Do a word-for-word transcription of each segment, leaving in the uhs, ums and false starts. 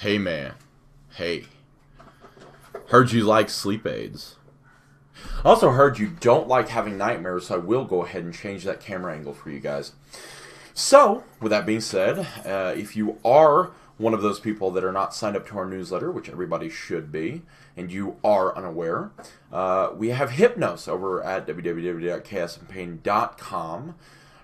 Hey man, hey. Heard you like sleep aids. I also heard you don't like having nightmares, so I will go ahead and change that camera angle for you guys. So, with that being said, uh, if you are one of those people that are not signed up to our newsletter, which everybody should be, and you are unaware, uh, we have Hypnos over at w w w dot chaos and pain dot com.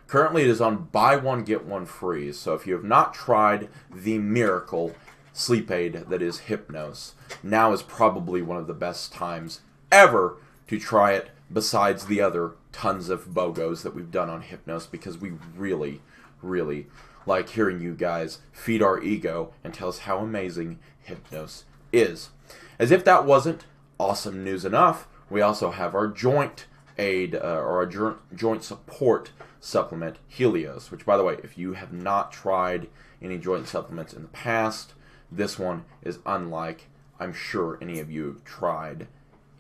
Currently, it is on buy one, get one free. So if you have not tried the miracle sleep aid that is Hypnos, now is probably one of the best times ever to try it, besides the other tons of bogos that we've done on Hypnos, because we really, really like hearing you guys feed our ego and tell us how amazing Hypnos is. As if that wasn't awesome news enough, we also have our joint aid, uh, or our joint support supplement, Helios, which, by the way, if you have not tried any joint supplements in the past, this one is unlike, I'm sure, any of you have tried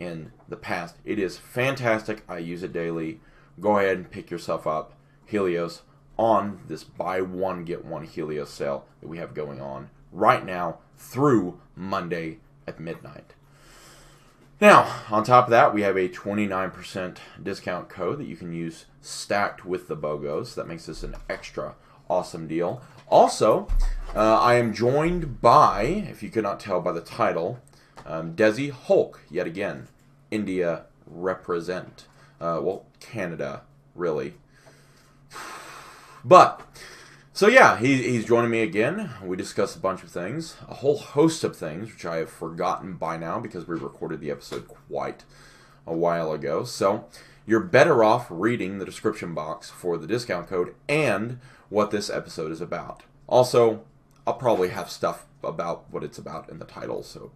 in the past. It is fantastic. I use it daily. Go ahead and pick yourself up Helios on this buy one, get one Helios sale that we have going on right now through Monday at midnight. Now, on top of that, we have a twenty-nine percent discount code that you can use stacked with the BOGOs. That makes this an extra awesome deal. Also, uh, I am joined by, if you could not tell by the title, um, Desi Hulk, yet again. India represent. Uh, well, Canada, really. But, so yeah, he, he's joining me again. We discussed a bunch of things, a whole host of things, which I have forgotten by now because we recorded the episode quite a while ago. So, you're better off reading the description box for the discount code and what this episode is about. Also, I'll probably have stuff about what it's about in the title, so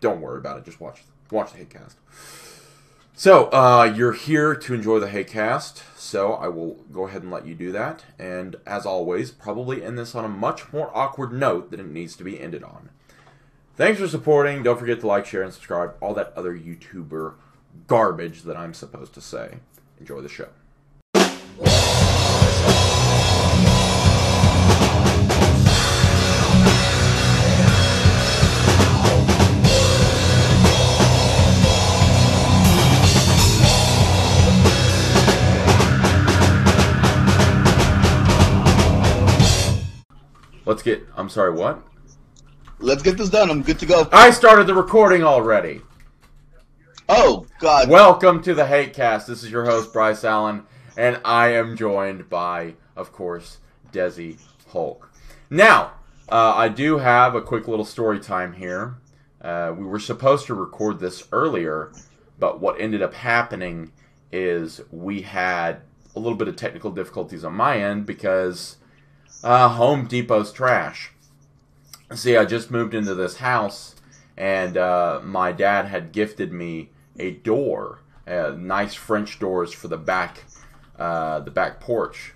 don't worry about it. Just watch watch the HateCast. So, uh, you're here to enjoy the HateCast, so I will go ahead and let you do that. And as always, probably end this on a much more awkward note than it needs to be ended on. Thanks for supporting. Don't forget to like, share, and subscribe. All that other YouTuber garbage that I'm supposed to say. Enjoy the show. Let's get... I'm sorry, what? Let's get this done. I'm good to go. I started the recording already. Oh, God. Welcome to the HateCast. This is your host, Bryce Allen, and I am joined by, of course, Desi Hulk. Now, uh, I do have a quick little story time here. Uh, we were supposed to record this earlier, but what ended up happening is we had a little bit of technical difficulties on my end because... Uh, Home Depot's trash. See, I just moved into this house, and uh, my dad had gifted me a door, uh, nice French doors for the back, uh, the back porch.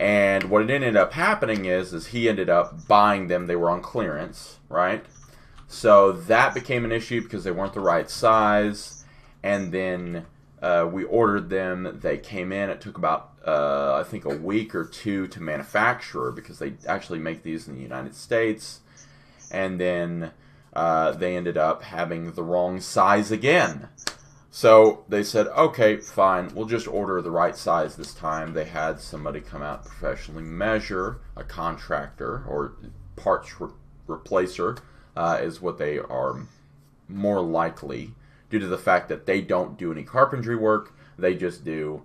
And what it ended up happening is, is he ended up buying them. They were on clearance, right? So that became an issue because they weren't the right size. And then uh, we ordered them. They came in. It took about Uh, I think a week or two to manufacture, because they actually make these in the United States, and then uh, they ended up having the wrong size again. So they said, okay, fine, we'll just order the right size this time. They had somebody come out professionally measure, a contractor or parts re replacer uh, is what they are more likely, due to the fact that they don't do any carpentry work. They just do...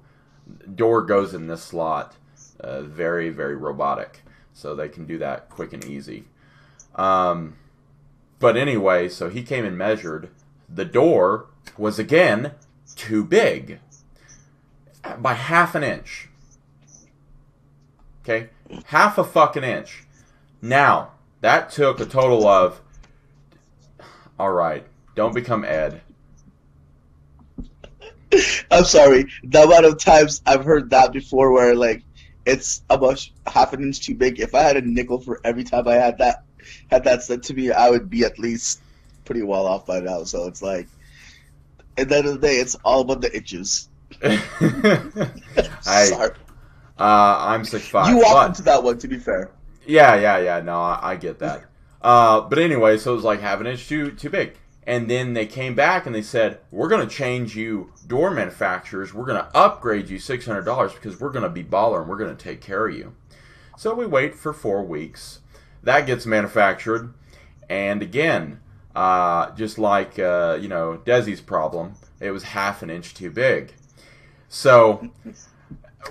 Door goes in this slot, uh, very, very robotic. So they can do that quick and easy. Um, but anyway, so he came and measured. The door was, again, too big. By half an inch. Okay? Half a fucking inch. Now, that took a total of... Alright, don't become Ed. I'm sorry. The amount of times I've heard that before, where like it's about half an inch too big. If I had a nickel for every time I had that had that said to me, I would be at least pretty well off by now. So it's like, at the end of the day, it's all about the inches. I, sorry. Uh, I'm six five. You walked into that one, to be fair. Yeah, yeah, yeah. No, I, I get that. Uh, but anyway, so it was like half an inch too too big. And then they came back and they said, we're going to change you door manufacturers. We're going to upgrade you six hundred dollars because we're going to be baller and we're going to take care of you. So we wait for four weeks. That gets manufactured. And again, uh, just like, uh, you know, Desi's problem, it was half an inch too big. So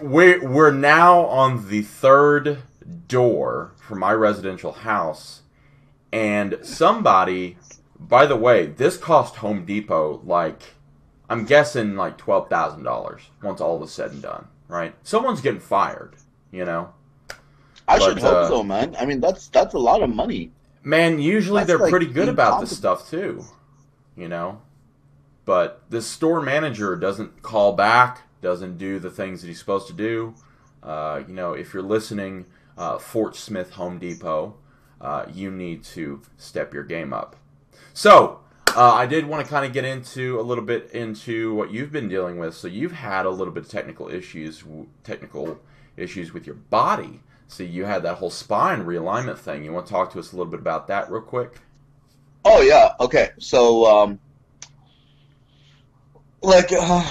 we're, we're now on the third door for my residential house. And somebody... By the way, this cost Home Depot, like, I'm guessing like twelve thousand dollars once all is said and done, right? Someone's getting fired, you know? I but, should hope uh, so, man. I mean, that's that's a lot of money. Man, usually that's they're like pretty good about this stuff, too, you know? But the store manager doesn't call back, doesn't do the things that he's supposed to do. Uh, you know, if you're listening, uh, Fort Smith Home Depot, uh, you need to step your game up. So, uh, I did want to kind of get into a little bit into what you've been dealing with. So, you've had a little bit of technical issues, technical issues with your body. So, you had that whole spine realignment thing. You want to talk to us a little bit about that real quick? Oh, yeah. Okay. So, um, like, uh,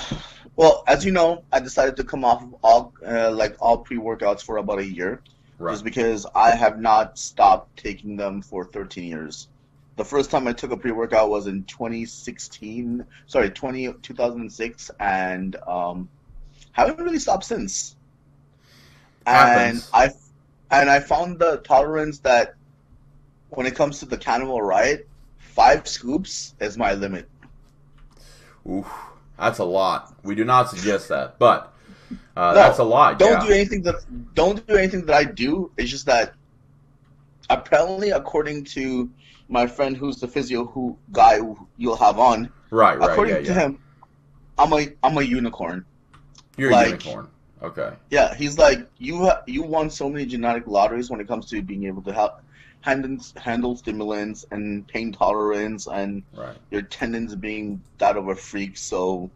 well, as you know, I decided to come off of all, uh, like, all pre-workouts for about a year. Right. Just because I have not stopped taking them for thirteen years. The first time I took a pre-workout was in twenty sixteen, sorry, two thousand six, and um, haven't really stopped since. And I, and I found the tolerance that when it comes to the cannibal riot, five scoops is my limit. Oof, that's a lot. We do not suggest that, but uh, no, that's a lot. Don't yeah. do anything that don't do anything that I do. It's just that apparently, according to my friend who's the physio who guy who you'll have on. Right, right. According yeah, to yeah. him, I'm a I'm a unicorn. You're like, a unicorn. Okay. Yeah, he's like you ha you won so many genetic lotteries when it comes to being able to help handle handle stimulants and pain tolerance and right. your tendons being that of a freak. So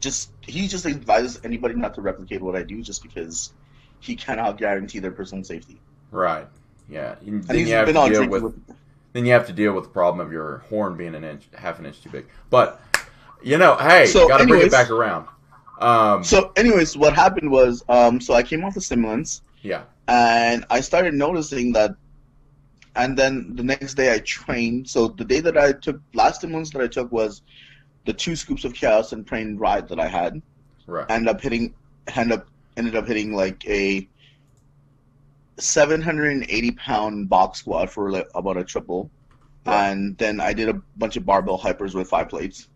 just he just advises anybody not to replicate what I do just because he cannot guarantee their personal safety. Right. Yeah. And, and then he's you have been to on deal with, with Then you have to deal with the problem of your horn being an inch, half an inch too big. But, you know, hey, so got to bring it back around. Um, so, anyways, what happened was, um, so I came off the stimulants. Yeah. And I started noticing that, and then the next day I trained. So the day that I took, last stimulants that I took was the two scoops of chaos and praying riot that I had. Right. Ended up hitting, ended up, ended up hitting like a seven hundred eighty pound box squat for like about a triple, right. and then I did a bunch of barbell hypers with five plates.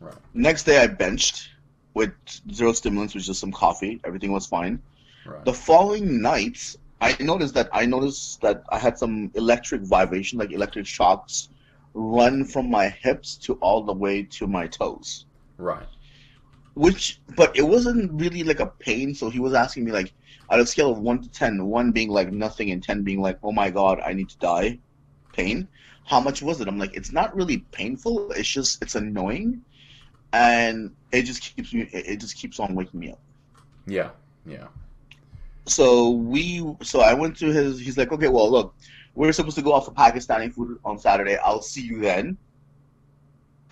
Right. Next day I benched with zero stimulants, which is some coffee. Everything was fine. Right. The following night, I noticed that I noticed that I had some electric vibration, like electric shocks, run from my hips to all the way to my toes. Right. Which, but it wasn't really like a pain. So he was asking me like, out of scale of one to ten, one being like nothing and ten being like, oh my god, I need to die, pain, how much was it? I'm like, it's not really painful, it's just, it's annoying, and it just keeps me, it just keeps on waking me up. Yeah, yeah. So we, so I went to his, he's like, okay, well, look, we're supposed to go off of Pakistani food on Saturday, I'll see you then.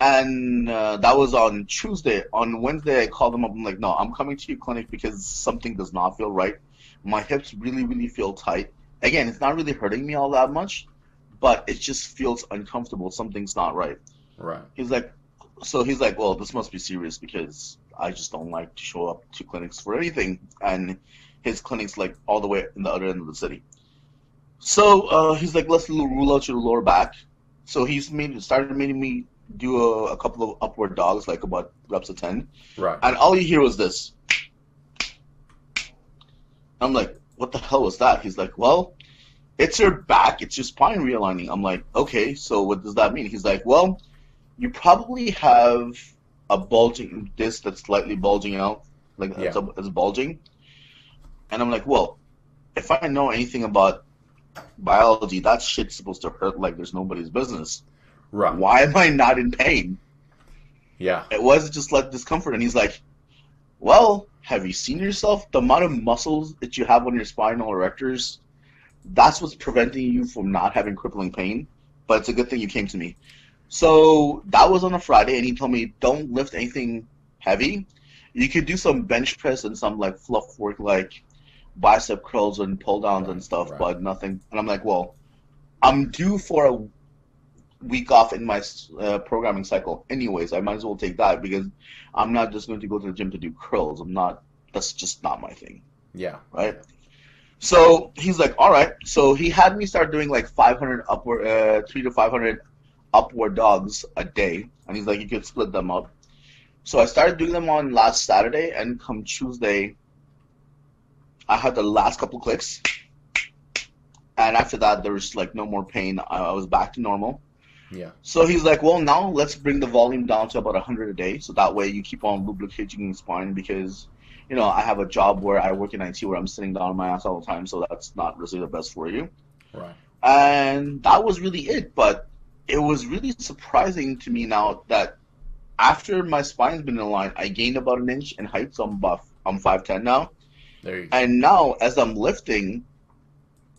And uh, that was on Tuesday. On Wednesday, I called them up. I'm like, no, I'm coming to your clinic because something does not feel right. My hips really, really feel tight. Again, it's not really hurting me all that much, but it just feels uncomfortable. Something's not right. Right. He's like, so he's like, well, this must be serious because I just don't like to show up to clinics for anything. And his clinic's like all the way in the other end of the city. So uh, he's like, let's rule out your lower back. So he's made, started making me do a, a couple of upward dogs, like about reps of ten. Right. And all you hear was this. I'm like, what the hell was that? He's like, well, it's your back. It's your spine realigning. I'm like, okay, so what does that mean? He's like, well, you probably have a bulging disc that's slightly bulging out. Like, yeah. it's, it's bulging. And I'm like, well, if I know anything about biology, that shit's supposed to hurt like there's nobody's business. Right. Why am I not in pain? Yeah. It was just like discomfort. And he's like, well, have you seen yourself? The amount of muscles that you have on your spinal erectors, that's what's preventing you from not having crippling pain, but it's a good thing you came to me. So that was on a Friday, and he told me, don't lift anything heavy. You could do some bench press and some like fluff work, like bicep curls and pull downs right, and stuff, right. but nothing. And I'm like, well, I'm due for a week off in my uh, programming cycle anyways. I might as well take that, because I'm not just going to go to the gym to do curls. I'm not, that's just not my thing. Yeah. Right. So he's like, all right. So he had me start doing like five hundred upward, uh, three to five hundred upward dogs a day. And he's like, you could split them up. So I started doing them on last Saturday, and come Tuesday, I had the last couple clicks. And after that, there was like no more pain. I was back to normal. Yeah. So he's like, well, now let's bring the volume down to about one hundred a day. So that way you keep on lubricating your spine, because, you know, I have a job where I work in I T where I'm sitting down on my ass all the time. So that's not really the best for you. Right. And that was really it. But it was really surprising to me now that after my spine's been in line, I gained about an inch in height. So I'm buff. I'm five ten now. There you go. And now as I'm lifting,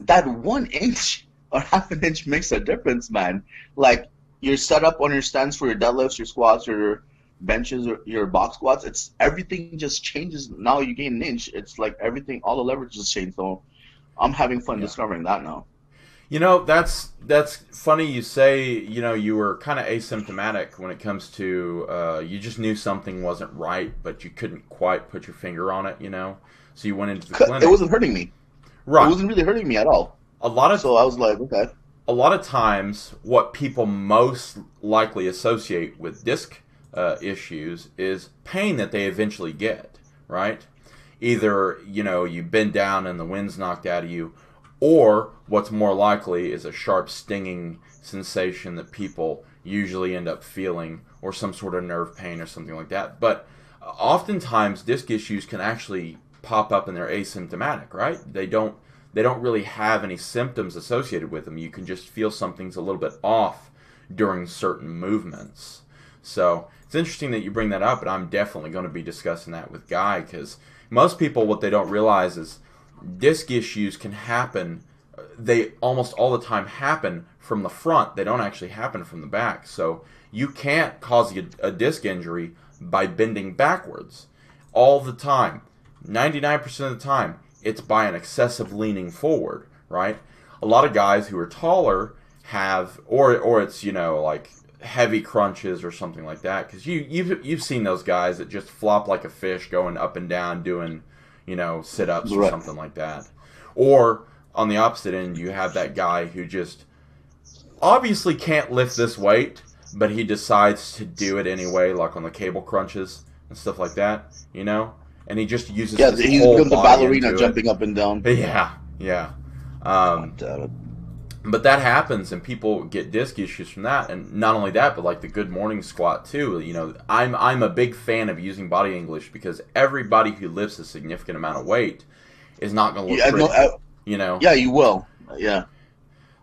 that one inch or half an inch makes a difference, man. Like your setup on your stands for your deadlifts, your squats, your benches, or your box squats, it's everything just changes. Now you gain an inch. It's like everything, all the leverage just changed. So I'm having fun yeah. discovering that now. You know, that's that's funny you say, you know, you were kind of asymptomatic when it comes to, uh, you just knew something wasn't right, but you couldn't quite put your finger on it, you know? So you went into the clinic. It wasn't hurting me. Right. It wasn't really hurting me at all. A lot of so I was like, okay. A lot of times, what people most likely associate with disc uh, issues is pain that they eventually get, right? Either, you know, you bend down and the wind's knocked out of you, or what's more likely is a sharp stinging sensation that people usually end up feeling, or some sort of nerve pain or something like that. But oftentimes, disc issues can actually pop up and they're asymptomatic, right? They don't they don't really have any symptoms associated with them. You can just feel something's a little bit off during certain movements. So it's interesting that you bring that up, and I'm definitely going to be discussing that with Guy, because most people, what they don't realize is disc issues can happen. They almost all the time happen from the front. They don't actually happen from the back. So you can't cause a, a disc injury by bending backwards all the time. ninety-nine percent of the time, it's by an excessive leaning forward, right? A lot of guys who are taller have, or or it's, you know, like heavy crunches or something like that. Because you, you've, you've seen those guys that just flop like a fish going up and down doing, you know, sit-ups or something like that. Or on the opposite end, you have that guy who just obviously can't lift this weight, but he decides to do it anyway, like on the cable crunches and stuff like that, you know? And he just uses yeah, his he's whole body the ballerina jumping up and down. Yeah, yeah. Um, but that happens, and people get disc issues from that. And not only that, but like the good morning squat too. You know, I'm I'm a big fan of using body English, because everybody who lifts a significant amount of weight is not going to look yeah, pretty. No, I, you know. Yeah, you will. Yeah.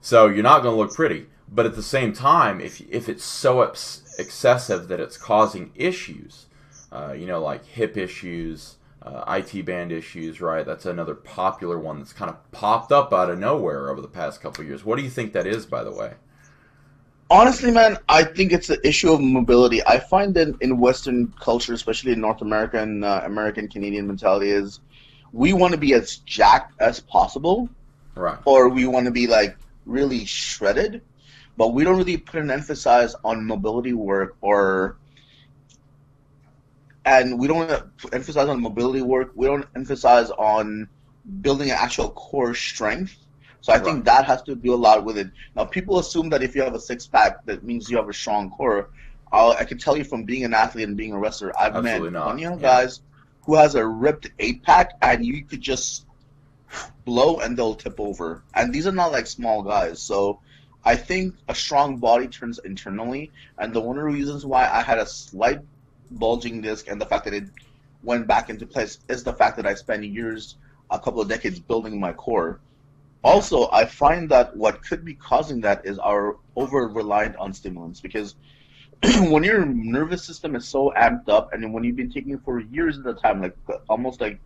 So you're not going to look pretty, but at the same time, if if it's so ex excessive that it's causing issues. Uh, you know, like hip issues, uh, I T band issues, right? That's another popular one that's kind of popped up out of nowhere over the past couple of years. What do you think that is, by the way? Honestly, man, I think it's the issue of mobility. I find that in Western culture, especially in North American, uh, American, Canadian mentality, is we want to be as jacked as possible, right? Or we want to be like really shredded, but we don't really put an emphasis on mobility work or... And we don't emphasize on mobility work. We don't emphasize on building an actual core strength. So I right. think that has to do a lot with it. Now, people assume that if you have a six-pack, that means you have a strong core. I'll, I can tell you from being an athlete and being a wrestler, I've Absolutely met plenty of yeah. guys who has a ripped eight-pack, and you could just blow and they'll tip over. And these are not like small guys. So I think a strong body turns internally. And the one of the reasons why I had a slight bulging disc, and the fact that it went back into place, is the fact that I spent years, a couple of decades, building my core. Also, I find that what could be causing that is our over-reliant on stimulants, because when your nervous system is so amped up, and when you've been taking it for years at a time, like almost like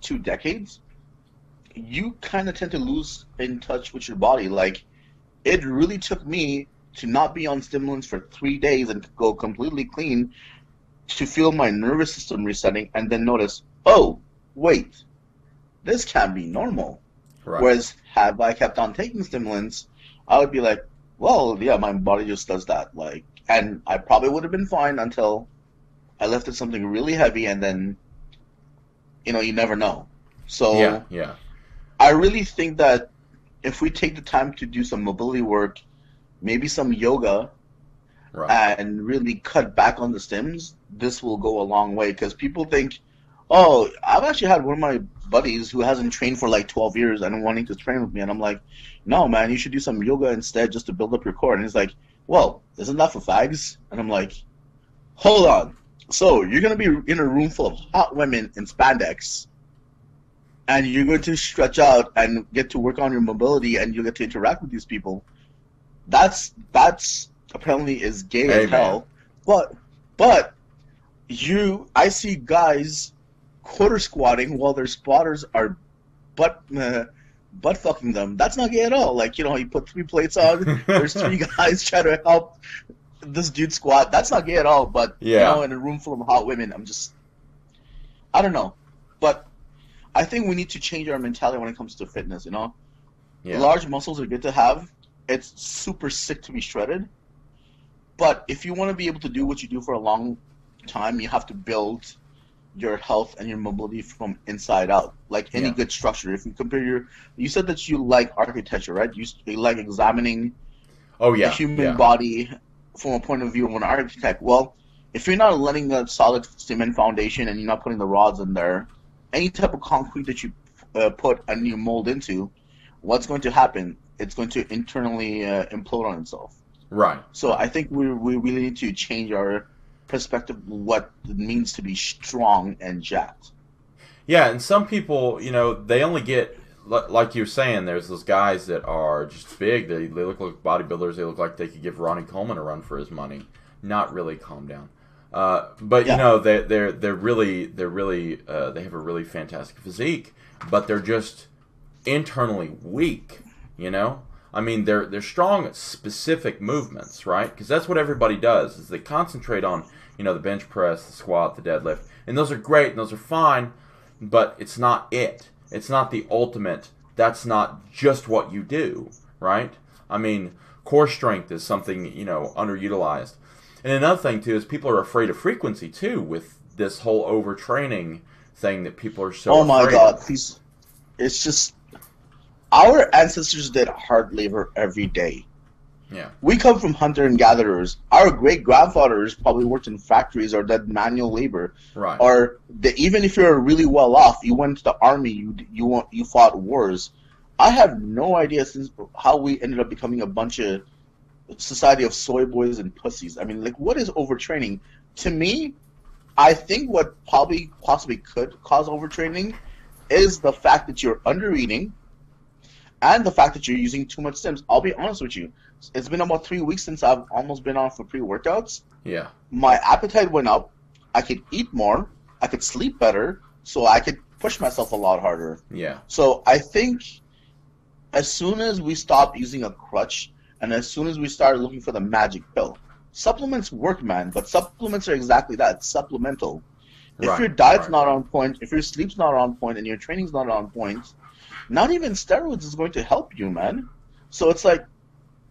two decades, you kind of tend to lose in touch with your body. Like, it really took me to not be on stimulants for three days and go completely clean to feel my nervous system resetting and then notice, oh, wait, this can't be normal. Right. Whereas, had I kept on taking stimulants, I would be like, well, yeah, my body just does that. Like, and I probably would have been fine until I lifted something really heavy, and then, you know, you never know. So yeah, yeah. I really think that if we take the time to do some mobility work, maybe some yoga, right, and really cut back on the stims, this will go a long way. Because people think, oh, I've actually had one of my buddies who hasn't trained for like twelve years and wanting to train with me. And I'm like, no, man, you should do some yoga instead just to build up your core. And he's like, well, isn't that for fags? And I'm like, hold on. So you're going to be in a room full of hot women in spandex, and you're going to stretch out and get to work on your mobility, and you get to interact with these people. That's that's apparently is gay hey, as hell. But but you, I see guys quarter squatting while their spotters are butt uh, butt fucking them. That's not gay at all. Like, you know, you put three plates on. There's three guys trying to help this dude squat. That's not gay at all. But yeah. You know, in a room full of hot women, I'm just, I don't know. But I think we need to change our mentality when it comes to fitness. You know, yeah. Large muscles are good to have. It's super sick to be shredded. But if you want to be able to do what you do for a long time, you have to build your health and your mobility from inside out, like any yeah. good structure. If you compare your, you said that you like architecture, right? You, you like examining oh, yeah. the human yeah. body from a point of view of an architect. Well, if you're not letting a solid cement foundation and you're not putting the rods in there, any type of concrete that you uh, put a new mold into, what's going to happen? It's going to internally uh, implode on itself. Right. So I think we we really need to change our perspective of what it means to be strong and jacked. Yeah, and some people, you know, they only get, like you're saying, there's those guys that are just big. They, they look like bodybuilders. They look like they could give Ronnie Coleman a run for his money. Not really. Calm down. Uh, but yeah. you know, they they're they're really they're really uh, they have a really fantastic physique, but they're just internally weak. You know, I mean, they're they're strong at specific movements, right? Because that's what everybody does, is they concentrate on, you know, the bench press, the squat, the deadlift, and those are great and those are fine, but it's not it. It's not the ultimate. That's not just what you do, right? I mean, core strength is something, you know, underutilized. And another thing, too, is people are afraid of frequency, too, with this whole overtraining thing that people are so afraid of. Oh, my God, please. It's just, our ancestors did hard labor every day. Yeah. We come from hunter and gatherers. Our great-grandfathers probably worked in factories or did manual labor. Right. Or the, even if you're really well off, you went to the army, you, you, you fought wars. I have no idea since how we ended up becoming a bunch of society of soy boys and pussies. I mean, like, what is overtraining? To me, I think what probably possibly could cause overtraining is the fact that you're under-eating and the fact that you're using too much stims. I'll be honest with you. It's been about three weeks since I've almost been on for pre-workouts. Yeah. My appetite went up. I could eat more. I could sleep better. So I could push myself a lot harder. Yeah. So I think as soon as we stop using a crutch, and as soon as we started looking for the magic pill, supplements work, man, but supplements are exactly that. It's supplemental. If right, your diet's right. not on point, if your sleep's not on point, and your training's not on point, not even steroids is going to help you, man. So it's like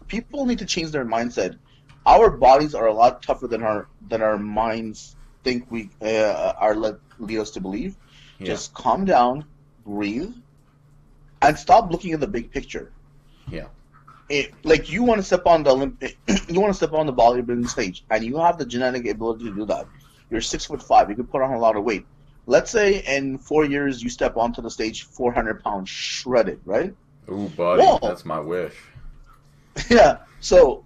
people need to change their mindset. Our bodies are a lot tougher than our than our minds think we uh, are led, lead us to believe. Yeah. Just calm down, breathe, and stop looking at the big picture. Yeah. It, like, you want to step on the Olympic, you want to step on the bodybuilding stage, and you have the genetic ability to do that. You're six foot five. You can put on a lot of weight. Let's say in four years you step onto the stage, four hundred pounds shredded, right? Ooh, buddy, well, that's my wish. Yeah. So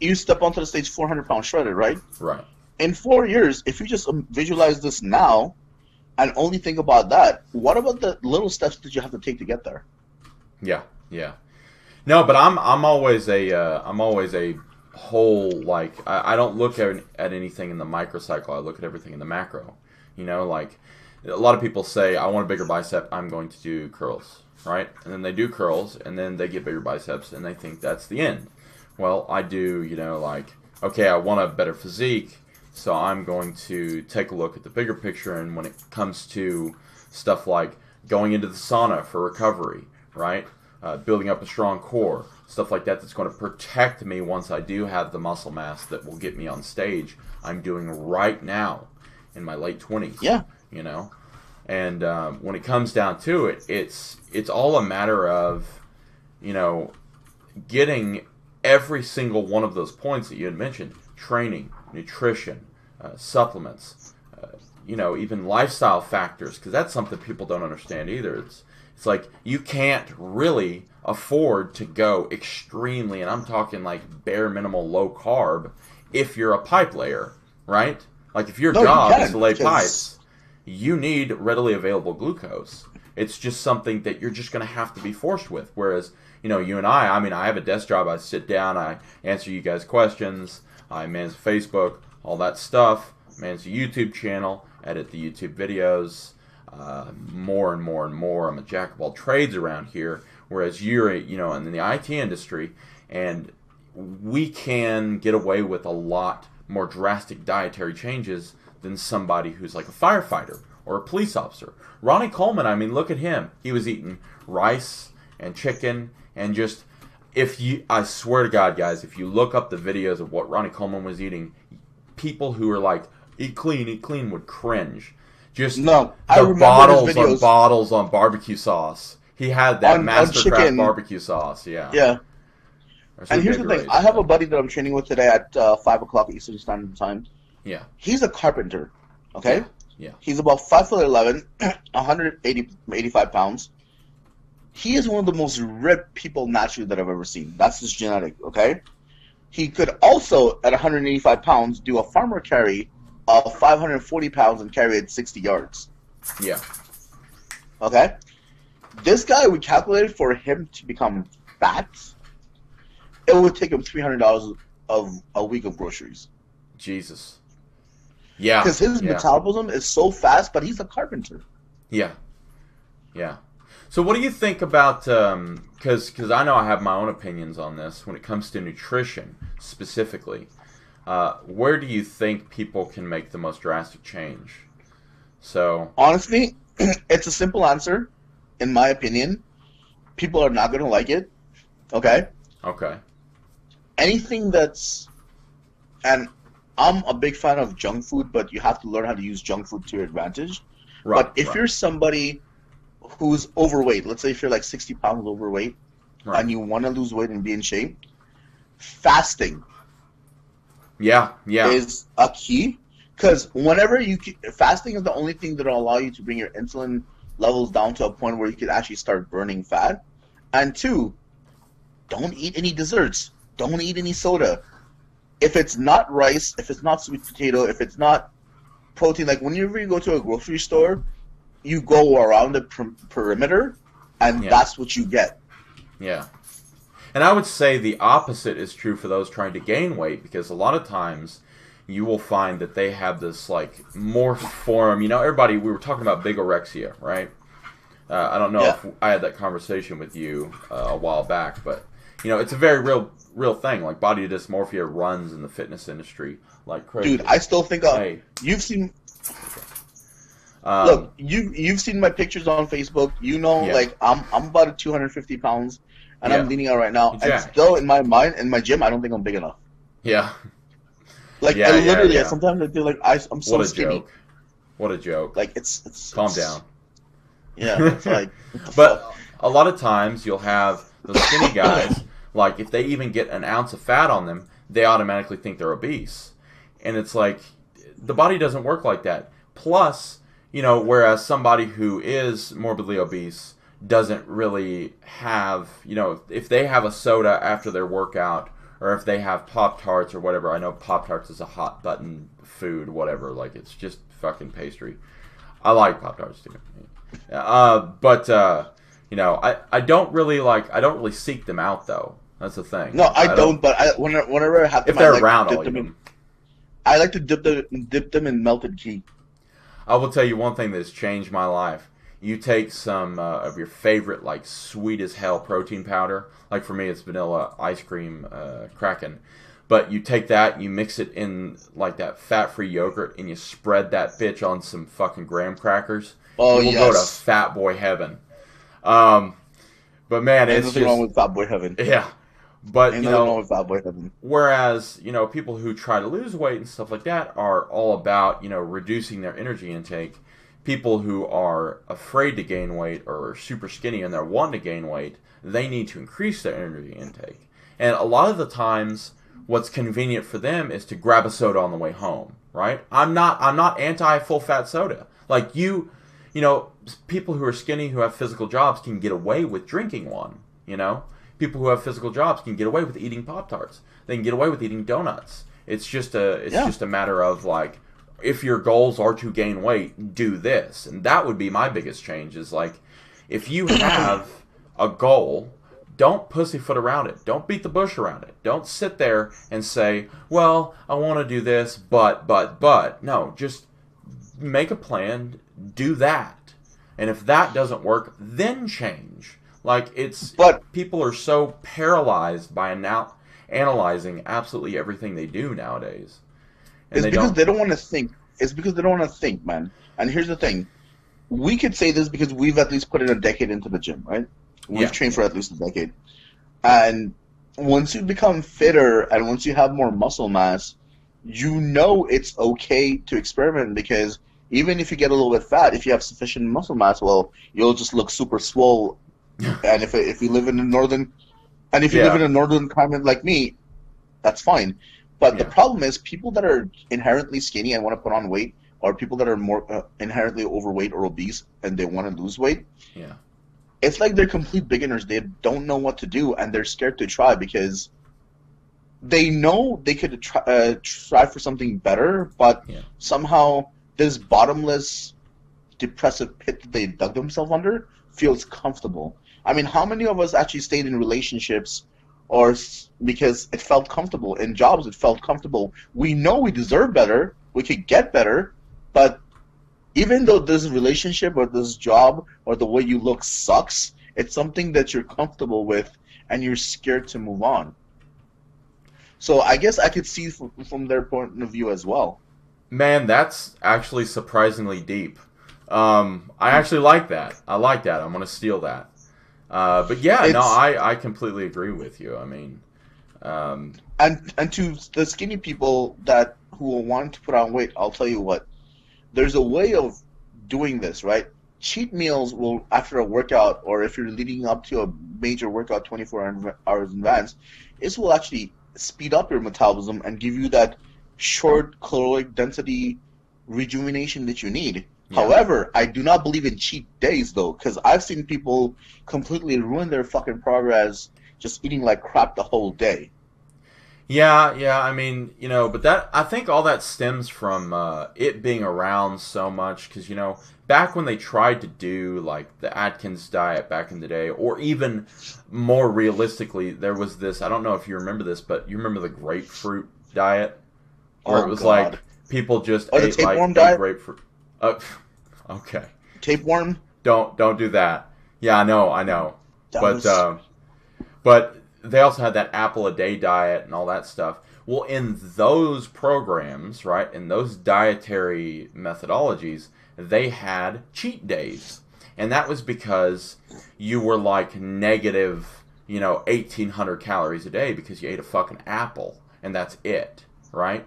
you step onto the stage, four hundred pounds shredded, right? Right. In four years, if you just visualize this now, and only think about that, what about the little steps that you have to take to get there? Yeah. Yeah. No, but I'm I'm always a uh, I'm always a whole, like, I, I don't look at, at anything in the microcycle. I look at everything in the macro. You know, like, a lot of people say, I want a bigger bicep, I'm going to do curls. right? And then they do curls, and then they get bigger biceps, and they think that's the end. Well, I do, you know, like, okay, I want a better physique, so I'm going to take a look at the bigger picture. And when it comes to stuff like going into the sauna for recovery, right? Uh, building up a strong core, stuff like that that's going to protect me once I do have the muscle mass that will get me on stage. I'm doing right now in my late twenties. Yeah. You know? And um, when it comes down to it, it's it's all a matter of, you know, getting every single one of those points that you had mentioned. Training, nutrition, uh, supplements, uh, you know, even lifestyle factors, because that's something people don't understand either. It's It's like you can't really afford to go extremely, and I'm talking like bare minimal low carb, if you're a pipe layer, right? Like if your no, job you is to lay just... pipes, you need readily available glucose. It's just something that you're just going to have to be forced with. Whereas, you know, you and I, I mean, I have a desk job. I sit down, I answer you guys' questions, I manage Facebook, all that stuff, manage the YouTube channel, edit the YouTube videos. Uh, more and more and more. I'm a jack of all trades around here, whereas you're, you know, in the I T industry, and we can get away with a lot more drastic dietary changes than somebody who's like a firefighter or a police officer. Ronnie Coleman, I mean, look at him. He was eating rice and chicken and just, if you, I swear to God, guys, if you look up the videos of what Ronnie Coleman was eating, people who are like, eat clean, eat clean would cringe. Just no, I remember bottles on bottles on barbecue sauce. He had that on, Mastercraft on barbecue sauce, yeah. Yeah. And here's the thing. I have a buddy that I'm training with today at uh, five o'clock Eastern Standard Time. Yeah. He's a carpenter, okay? Yeah. yeah. He's about five foot eleven, one hundred eighty, eighty-five pounds. He is one of the most ripped people naturally that I've ever seen. That's his genetic, okay? He could also, at one hundred eighty-five pounds, do a farmer carry of five hundred forty pounds and carry it sixty yards. Yeah. Okay? This guy, we calculated for him to become fat, it would take him three hundred dollars of a week of groceries. Jesus. Yeah. Because his yeah. metabolism is so fast, but he's a carpenter. Yeah. Yeah. So what do you think about, um, because because I know I have my own opinions on this, when it comes to nutrition specifically. Uh, where do you think people can make the most drastic change? So honestly, it's a simple answer, in my opinion. People are not going to like it. Okay? Okay. Anything that's, and I'm a big fan of junk food, but you have to learn how to use junk food to your advantage. Right, but if right. you're somebody who's overweight, let's say if you're like sixty pounds overweight, right. and you want to lose weight and be in shape, fasting. Yeah, yeah. Is a key, because whenever you – fasting is the only thing that will allow you to bring your insulin levels down to a point where you can actually start burning fat. And two, don't eat any desserts. Don't eat any soda. If it's not rice, if it's not sweet potato, if it's not protein, like whenever you go to a grocery store, you go around the per perimeter, and yeah. that's what you get. Yeah. And I would say the opposite is true for those trying to gain weight, because a lot of times you will find that they have this like morphiform, you know, everybody, we were talking about bigorexia, right? Uh, I don't know yeah. if I had that conversation with you uh, a while back, but, you know, it's a very real real thing. Like body dysmorphia runs in the fitness industry like crazy. Dude, I still think uh, hey. you've seen... Um, look, you, you've seen my pictures on Facebook. You know, yeah. like, I'm, I'm about two hundred fifty pounds. And yeah. I'm leaning out right now. Exactly. And still, in my mind, in my gym, I don't think I'm big enough. Yeah. Like, yeah, I literally, yeah, yeah. sometimes I feel like I, I'm so what a skinny. Joke. What a joke. Like, it's... it's Calm it's, down. Yeah, it's like... But a lot of times, you'll have those skinny guys, like, if they even get an ounce of fat on them, they automatically think they're obese. And it's like, the body doesn't work like that. Plus, you know, whereas somebody who is morbidly obese doesn't really have, you know, if they have a soda after their workout, or if they have Pop-Tarts or whatever. I know Pop-Tarts is a hot button food, whatever. Like, it's just fucking pastry. I like Pop-Tarts too. Uh, but, uh, you know, I, I don't really, like, I don't really seek them out, though. That's the thing. No, I, I don't, don't, but I, whenever, whenever I have them, if they're I like around, to dip them in, I like to dip them, dip them in melted ghee. I will tell you one thing that's changed my life. you take some uh, of your favorite, like, sweet as hell protein powder. Like, for me, it's vanilla ice cream uh, Kraken. But you take that, you mix it in, like, that fat-free yogurt, and you spread that bitch on some fucking graham crackers. Oh, we'll yes. We'll go to Fat Boy Heaven. Um, but, man, Ain't it's nothing just... wrong with Fat Boy Heaven. Yeah. But, Ain't you know, wrong with Fat Boy Heaven. Whereas, you know, people who try to lose weight and stuff like that are all about, you know, reducing their energy intake. People who are afraid to gain weight or are super skinny and they're wanting to gain weight, they need to increase their energy intake. And a lot of the times, what's convenient for them is to grab a soda on the way home, right? I'm not I'm not anti-full-fat soda. Like, you, you know, people who are skinny who have physical jobs can get away with drinking one, you know? People who have physical jobs can get away with eating Pop-Tarts. They can get away with eating donuts. It's just a, it's yeah. just a matter of, like, if your goals are to gain weight, do this. And that would be my biggest change is, like, if you have a goal, don't pussyfoot around it. Don't beat the bush around it. Don't sit there and say, well, I want to do this, but, but, but. No, just make a plan, do that. And if that doesn't work, then change. Like, it's but people are so paralyzed by anal- analyzing absolutely everything they do nowadays. And it's they because don't. they don't want to think. It's because they don't want to think, man. And here's the thing. We could say this because we've at least put in a decade into the gym, right? We've yeah. trained for at least a decade. And once you become fitter and once you have more muscle mass, you know it's okay to experiment because even if you get a little bit fat, if you have sufficient muscle mass, well, you'll just look super swole. And if if you live in a northern and if you yeah. live in a northern climate like me, that's fine. But yeah. the problem is people that are inherently skinny and want to put on weight or people that are more uh, inherently overweight or obese and they want to lose weight. Yeah. It's like they're complete beginners. They don't know what to do and they're scared to try because they know they could try, uh, try for something better, but yeah. somehow this bottomless depressive pit that they dug themselves under feels comfortable. I mean, how many of us actually stayed in relationships or because it felt comfortable. In jobs, it felt comfortable. We know we deserve better. We could get better. But even though this relationship or this job or the way you look sucks, it's something that you're comfortable with and you're scared to move on. So I guess I could see from, from their point of view as well. Man, that's actually surprisingly deep. Um, I actually like that. I like that. I'm going to steal that. Uh, but yeah, it's, no, I, I completely agree with you. I mean, um, and and to the skinny people that who want to put on weight, I'll tell you what, there's a way of doing this, right? Cheat meals will after a workout, or if you're leading up to a major workout twenty-four hours in advance, it will actually speed up your metabolism and give you that short caloric density rejuvenation that you need. Yeah. However, I do not believe in cheat days, though, because I've seen people completely ruin their fucking progress just eating like crap the whole day. Yeah, yeah, I mean, you know, but that I think all that stems from uh, it being around so much because, you know, back when they tried to do, like, the Atkins diet back in the day, or even more realistically, there was this, I don't know if you remember this, but you remember the grapefruit diet? Where oh, it was God. like people just oh, ate, like, a grapefruit. Uh, okay. Tapeworm? Don't don't do that. Yeah, I know, I know. That but was... um, but they also had that apple a day diet and all that stuff. Well, in those programs, right, in those dietary methodologies, they had cheat days, and that was because you were like negative, you know, eighteen hundred calories a day because you ate a fucking apple, and that's it, right?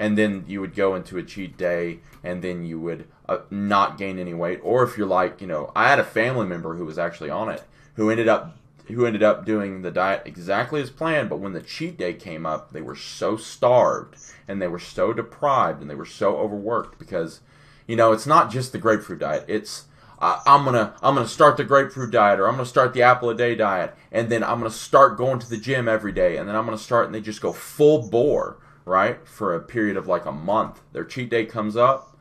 And then you would go into a cheat day, and then you would uh, not gain any weight. Or if you're like, you know, I had a family member who was actually on it, who ended up who ended up doing the diet exactly as planned. But when the cheat day came up, they were so starved, and they were so deprived, and they were so overworked because, you know, it's not just the grapefruit diet. It's uh, I'm gonna I'm gonna start the grapefruit diet, or I'm gonna start the apple a day diet, and then I'm gonna start going to the gym every day, and then I'm gonna start, and they just go full bore. Right, for a period of like a month. Their cheat day comes up,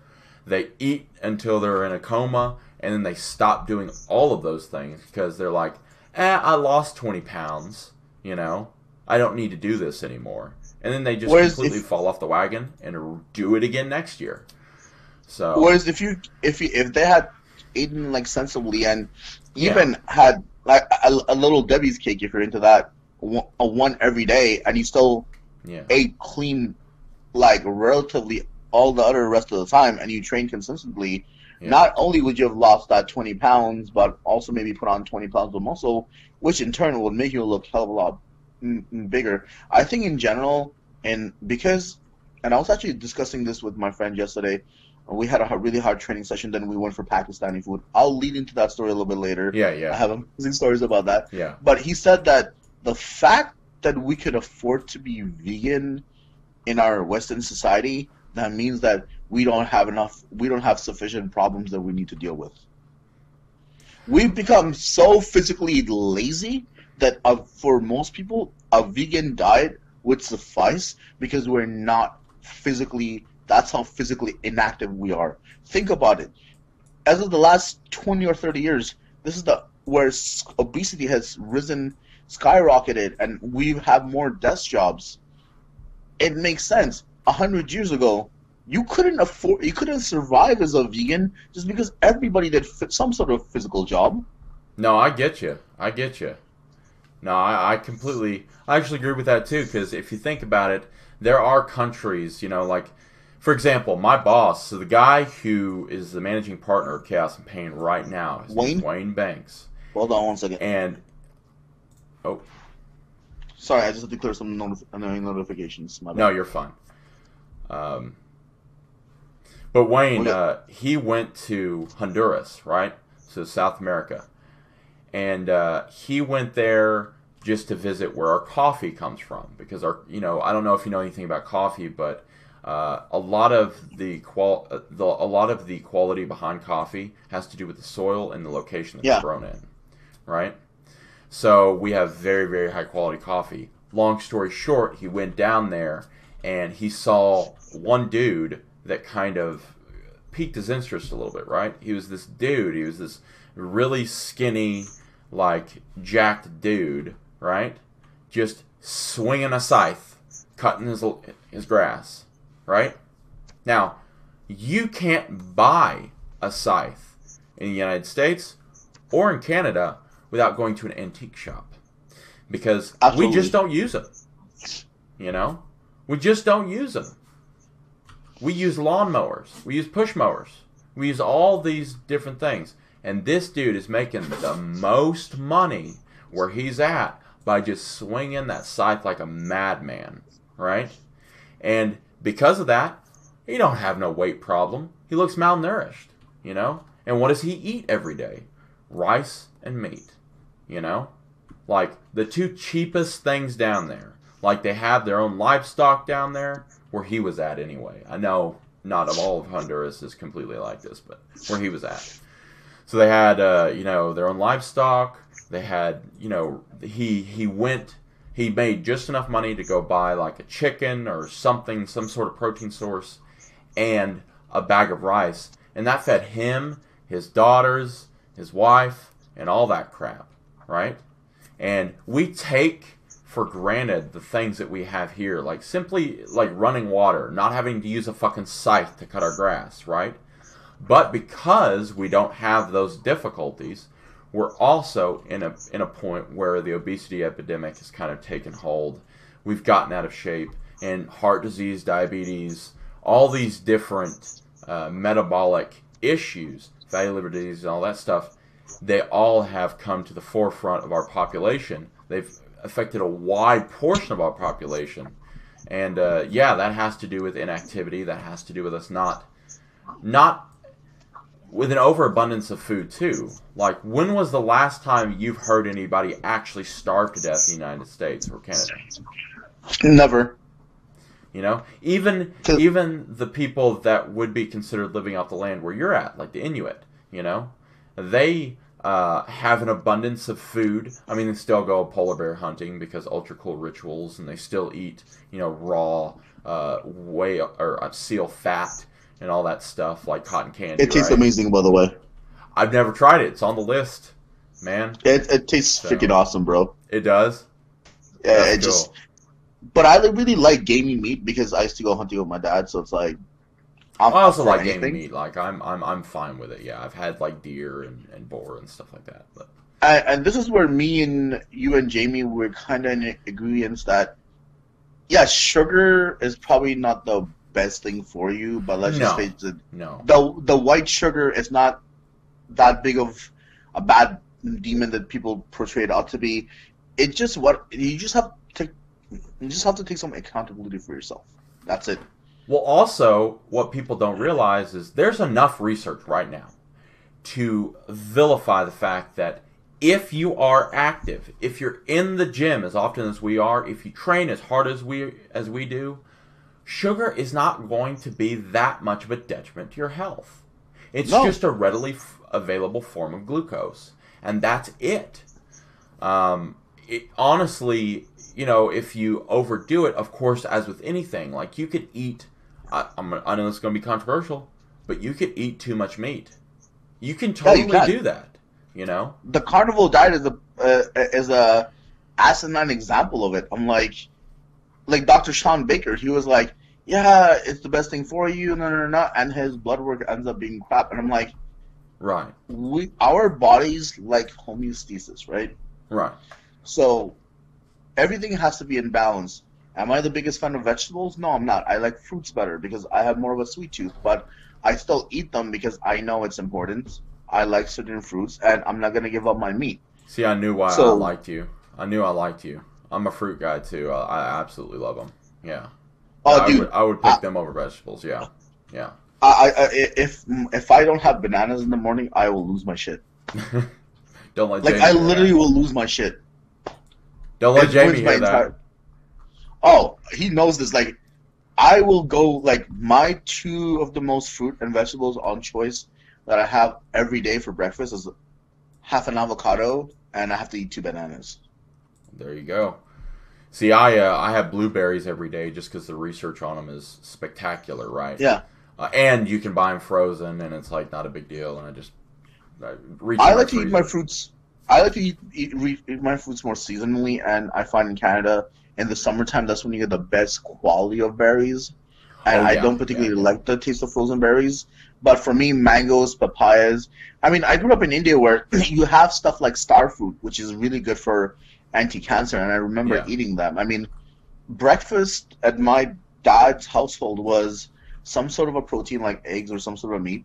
they eat until they're in a coma, and then they stop doing all of those things because they're like, eh, I lost twenty pounds, you know, I don't need to do this anymore. And then they just whereas completely if, fall off the wagon and do it again next year. So whereas if you if you, if they had eaten like sensibly, and even yeah. had like a, a little Debbie's cake if you're into that, a one every day, and you still yeah. ate clean, like relatively all the other rest of the time, and you trained consistently. Yeah. Not only would you have lost that twenty pounds, but also maybe put on twenty pounds of muscle, which in turn would make you look hell of a lot bigger. I think in general, and because, and I was actually discussing this with my friend yesterday. We had a really hard training session. Then we went for Pakistani food. I'll lead into that story a little bit later. Yeah, yeah. I have amazing stories about that. Yeah. But he said that the fact that we could afford to be vegan in our Western society, that means that we don't have enough, we don't have sufficient problems that we need to deal with. We've become so physically lazy that uh, for most people, a vegan diet would suffice because we're not physically, that's how physically inactive we are. Think about it. As of the last twenty or thirty years, this is the where obesity has risen, skyrocketed, and we have more desk jobs. It makes sense. A hundred years ago, you couldn't afford, you couldn't survive as a vegan just because everybody did some sort of physical job. No, I get you. I get you. No, I, I completely, I actually agree with that too, because if you think about it, there are countries, you know, like, for example, my boss, so the guy who is the managing partner of Chaos and Pain right now is Wayne? Wayne Banks. Hold on one second. And, oh. Sorry, I just had to clear some notif- annoying notifications. My bad. No, you're fine. Um, but Wayne, uh, he went to Honduras, right? So South America. And uh, he went there just to visit where our coffee comes from. Because, our, you know, I don't know if you know anything about coffee, but uh, a lot of the qual the, a lot of the quality behind coffee has to do with the soil and the location that's yeah. grown in, right? So we have very, very high quality coffee. Long story short, he went down there and he saw one dude that kind of piqued his interest a little bit, right? He was this dude. He was this really skinny, like, jacked dude, right? Just swinging a scythe, cutting his, his grass, right? Now, you can't buy a scythe in the United States or in Canada without going to an antique shop because Absolutely. we just don't use them, you know? We just don't use them. We use lawnmowers. We use push mowers. We use all these different things. And this dude is making the most money where he's at by just swinging that scythe like a madman, right? And because of that, he don't have no weight problem. He looks malnourished, you know? And what does he eat every day? Rice and meat, you know? Like, the two cheapest things down there. Like, they have their own livestock down there, where he was at anyway. I know not of all of Honduras is completely like this, but where he was at. So they had, uh, you know, their own livestock. They had, you know, he he went, he made just enough money to go buy, like, a chicken or something, some sort of protein source, and a bag of rice. And that fed him, his daughters, his wife, and all that crap, right? And we take for granted the things that we have here, like simply like running water, not having to use a fucking scythe to cut our grass, right? But because we don't have those difficulties, we're also in a in a point where the obesity epidemic has kind of taken hold. We've gotten out of shape, and heart disease, diabetes, all these different uh, metabolic issues, fatty liver disease and all that stuff, they all have come to the forefront of our population. They've affected a wide portion of our population, and uh, yeah, that has to do with inactivity. That has to do with us not, not with an overabundance of food too. Like, when was the last time you've heard anybody actually starve to death in the United States or Canada? Never. You know, even even the people that would be considered living off the land where you're at, like the Inuit, you know, they. Uh, have an abundance of food. I mean, they still go polar bear hunting because ultra cool rituals, and they still eat, you know, raw uh, whale or uh, seal fat and all that stuff, like cotton candy. It tastes right? amazing, by the way. I've never tried it. It's on the list, man. It, it tastes so, freaking awesome, bro. It does. Yeah, That's it cool. just. But I really like gamey meat because I used to go hunting with my dad, so it's like I'm I also like anything. game meat. Like I'm, I'm, I'm fine with it. Yeah, I've had like deer and, and boar and stuff like that. But I, and this is where me and you and Jamie were kind of in agreement that, yeah, sugar is probably not the best thing for you. But let's no. just face it, no, the the white sugar is not that big of a bad demon that people portray it out to be. It just what you just have to you just have to take some accountability for yourself. That's it. Well, also, what people don't realize is there's enough research right now to vilify the fact that if you are active, if you're in the gym as often as we are, if you train as hard as we as we do, sugar is not going to be that much of a detriment to your health. It's no. just a readily f- available form of glucose, and that's it. Um, it honestly, you know, if you overdo it, of course, as with anything, like you could eat... I, I'm, I know this is going to be controversial, but you could eat too much meat. You can totally yeah, you can. do that, you know. The carnivore diet is a uh, is a asinine example of it. I'm like, like Doctor Sean Baker. He was like, yeah, it's the best thing for you, no, no, no, no, and his blood work ends up being crap. And I'm like, right, we our bodies like homeostasis, right? Right. So everything has to be in balance. Am I the biggest fan of vegetables? No, I'm not. I like fruits better because I have more of a sweet tooth, but I still eat them because I know it's important. I like certain fruits, and I'm not going to give up my meat. See, I knew why so, I liked you. I knew I liked you. I'm a fruit guy, too. I absolutely love them. Yeah. Oh, I, dude, would, I would pick I, them over vegetables, yeah. Yeah. I, I if if I don't have bananas in the morning, I will lose my shit. Don't let Like, Jamie I literally will lose my shit. Don't let it Jamie hear that. Entire... Oh, he knows this. Like, I will go, like, my two of the most fruit and vegetables on choice that I have every day for breakfast is half an avocado, and I have to eat two bananas. There you go. See, I uh, I have blueberries every day just because the research on them is spectacular, right? Yeah. Uh, and you can buy them frozen, and it's, like, not a big deal, and I just... I, I like to eat my fruits... I like to eat, eat, eat my fruits more seasonally, and I find in Canada, in the summertime, that's when you get the best quality of berries. And oh, yeah, I don't particularly yeah. like the taste of frozen berries. But for me, mangoes, papayas. I mean, I grew up in India where you have stuff like star fruit, which is really good for anti-cancer, and I remember yeah. eating them. I mean, breakfast at my dad's household was some sort of a protein like eggs or some sort of meat.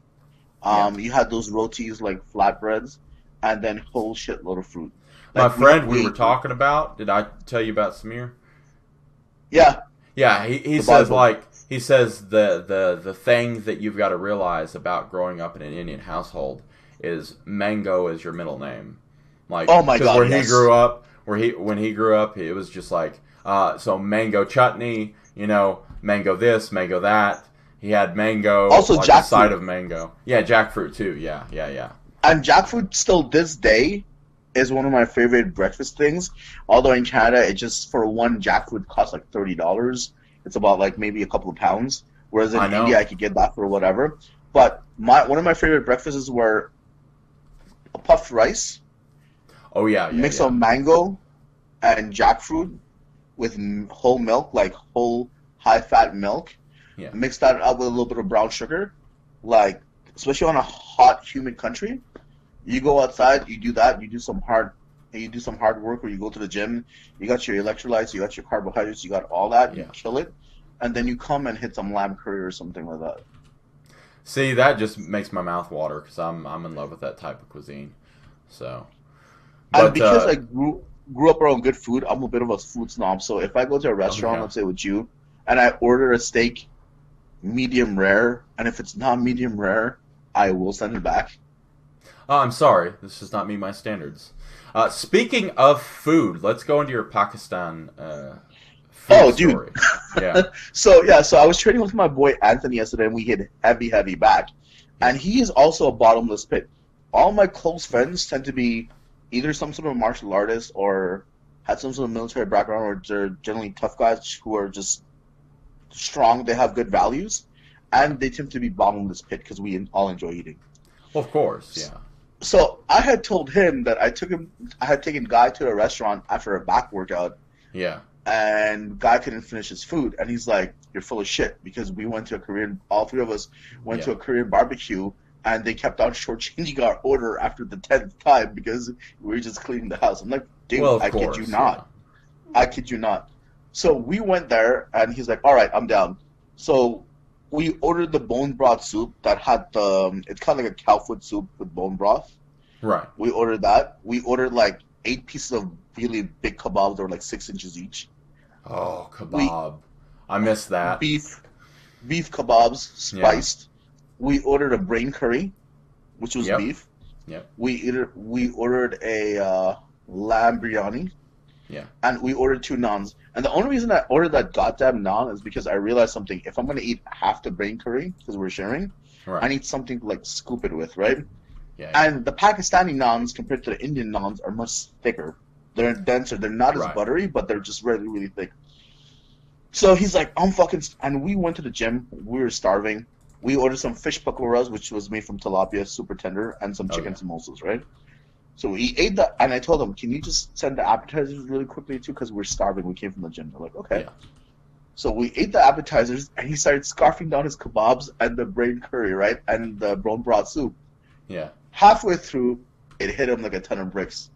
Um, yeah. You had those rotis like flatbreads. And then whole shitload of fruit. Like my friend we, we were talking about, did I tell you about Samir? Yeah. Yeah, he, he says Bible. like he says the, the, the thing that you've got to realize about growing up in an Indian household is mango is your middle name. Like oh my god, where yes. he grew up, where he when he grew up, it was just like uh, so mango chutney, you know, mango this, mango that. He had mango also like jackfruit. A side of mango. Yeah, jackfruit too. Yeah, yeah, yeah. And jackfruit still this day is one of my favorite breakfast things. Although in Canada, it just for one jackfruit costs like thirty dollars. It's about like maybe a couple of pounds. Whereas in I India, I could get that for whatever. But my one of my favorite breakfasts were a puffed rice. Oh yeah, yeah mix yeah. of mango and jackfruit with whole milk, like whole high-fat milk. Yeah. Mix that up with a little bit of brown sugar, like. Especially on a hot, humid country, you go outside, you do that, you do some hard, you do some hard work, or you go to the gym, you got your electrolytes, you got your carbohydrates, you got all that, yeah. you kill it, and then you come and hit some lamb curry or something like that. See, that just makes my mouth water because I'm I'm in love with that type of cuisine. So, but, and because uh, I grew grew up around good food, I'm a bit of a food snob. So if I go to a restaurant, okay. let's say with you, and I order a steak, medium rare, and if it's not medium rare. I will send it back. Oh, I'm sorry. This does not meet my standards. Uh, speaking of food, let's go into your Pakistan uh, food oh, story. Dude. Yeah. so, yeah, so I was training with my boy Anthony yesterday, and we hit heavy, heavy back. And he is also a bottomless pit. All my close friends tend to be either some sort of martial artist or had some sort of military background, or they're generally tough guys who are just strong. They have good values. And they tend to be bottomless pit because we all enjoy eating. Of course, yeah. So I had told him that I took him, I had taken Guy to a restaurant after a back workout. Yeah. and Guy couldn't finish his food, and he's like, "You're full of shit," because we went to a Korean, all three of us went yeah. to a Korean barbecue, and they kept on shortchanging our order after the tenth time because we were just cleaning the house. I'm like, dude, well, I course, kid you not. Yeah. I kid you not. So we went there, and he's like, all right, I'm down. So we ordered the bone broth soup that had the um, – it's kind of like a cow foot soup with bone broth. Right. We ordered that. We ordered like eight pieces of really big kebabs that were like six inches each. Oh, kebab. We, I missed that. Beef, beef kebabs spiced. Yeah. We ordered a brain curry, which was yep. beef. Yep. We we ordered a uh, lamb biryani. Yeah. And we ordered two naans. And the only reason I ordered that goddamn naan is because I realized something. If I'm going to eat half the brain curry, because we're sharing, right. I need something to like scoop it with, right? Yeah, yeah. And the Pakistani naans compared to the Indian naans are much thicker. They're denser. They're not as right. buttery, but they're just really, really thick. So he's like, I'm fucking... And we went to the gym. We were starving. We ordered some fish pakoras, which was made from tilapia, super tender, and some chicken okay. samosas, right? So we ate that, and I told him, can you just send the appetizers really quickly, too, because we're starving. We came from the gym. They're like, okay. Yeah. So we ate the appetizers, and he started scarfing down his kebabs and the brain curry, right, and the bone broth soup. Yeah. Halfway through, it hit him like a ton of bricks.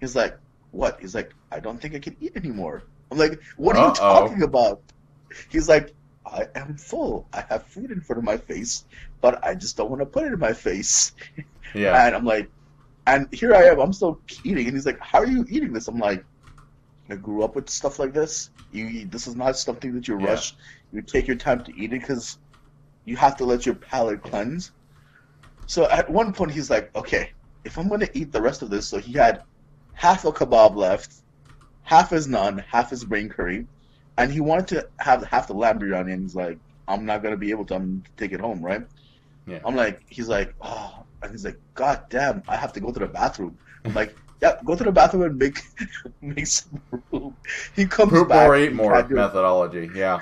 He's like, what? He's like, I don't think I can eat anymore. I'm like, what are Uh-oh. you talking about? He's like, I am full. I have food in front of my face, but I just don't want to put it in my face. Yeah. And I'm like, and here I am. I'm still eating. And he's like, how are you eating this? I'm like, I grew up with stuff like this. You, This is not something that you rush. Yeah. You take your time to eat it because you have to let your palate cleanse. So at one point, he's like, okay, if I'm going to eat the rest of this. So he had half a kebab left, half his naan, half his brain curry. And he wanted to have half the lamb biryani, and he's like, I'm not going to be able to, I'm going to take it home, right? Yeah. I'm like, he's like, oh. And he's like, god damn, I have to go to the bathroom. I'm like, yeah, go to the bathroom and make make some room. He comes Poop back. Poop or eat more methodology, yeah.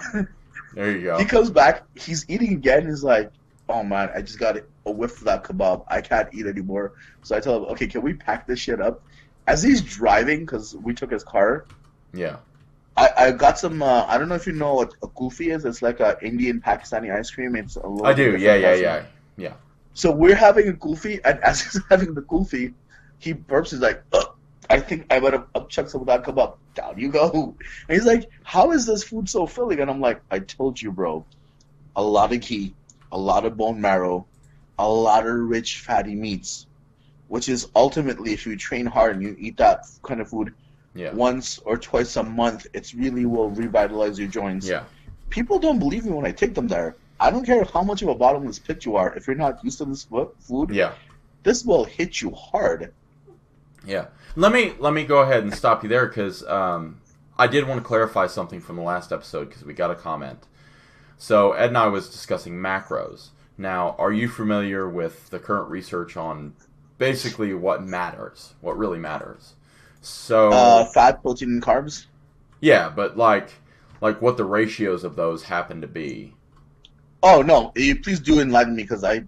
There you go. He comes back, he's eating again, and he's like, oh man, I just got a whiff of that kebab. I can't eat anymore. So I tell him, okay, can we pack this shit up? As he's driving, because we took his car. Yeah. I, I got some, uh, I don't know if you know what a kufi is. It's like an Indian Pakistani ice cream. It's a little I do, yeah, yeah, yeah, yeah. So we're having a kufi, and as he's having the kufi, he burps. He's like, ugh, I think I better upchuck some of that kebab. Down you go. And he's like, how is this food so filling? And I'm like, I told you, bro. A lot of ghee, a lot of bone marrow, a lot of rich fatty meats, which is ultimately, if you train hard and you eat that kind of food, yeah. once or twice a month, it's really will revitalize your joints. Yeah. People don't believe me when I take them there. I don't care how much of a bottomless pit you are. If you're not used to this food, yeah. this will hit you hard. Yeah. Let me let me go ahead and stop you there because um, I did want to clarify something from the last episode because we got a comment. So Ed and I was discussing macros. Now, are you familiar with the current research on basically what matters, what really matters? So uh, fat, protein, and carbs. Yeah, but like, like what the ratios of those happen to be. Oh no! Please do enlighten me because I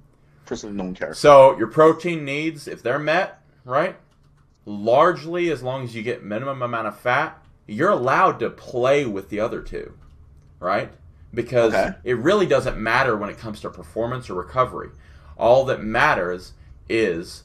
personally don't care. So your protein needs, if they're met, right? Largely, as long as you get minimum amount of fat, you're allowed to play with the other two, right? Because okay. it really doesn't matter when it comes to performance or recovery. All that matters is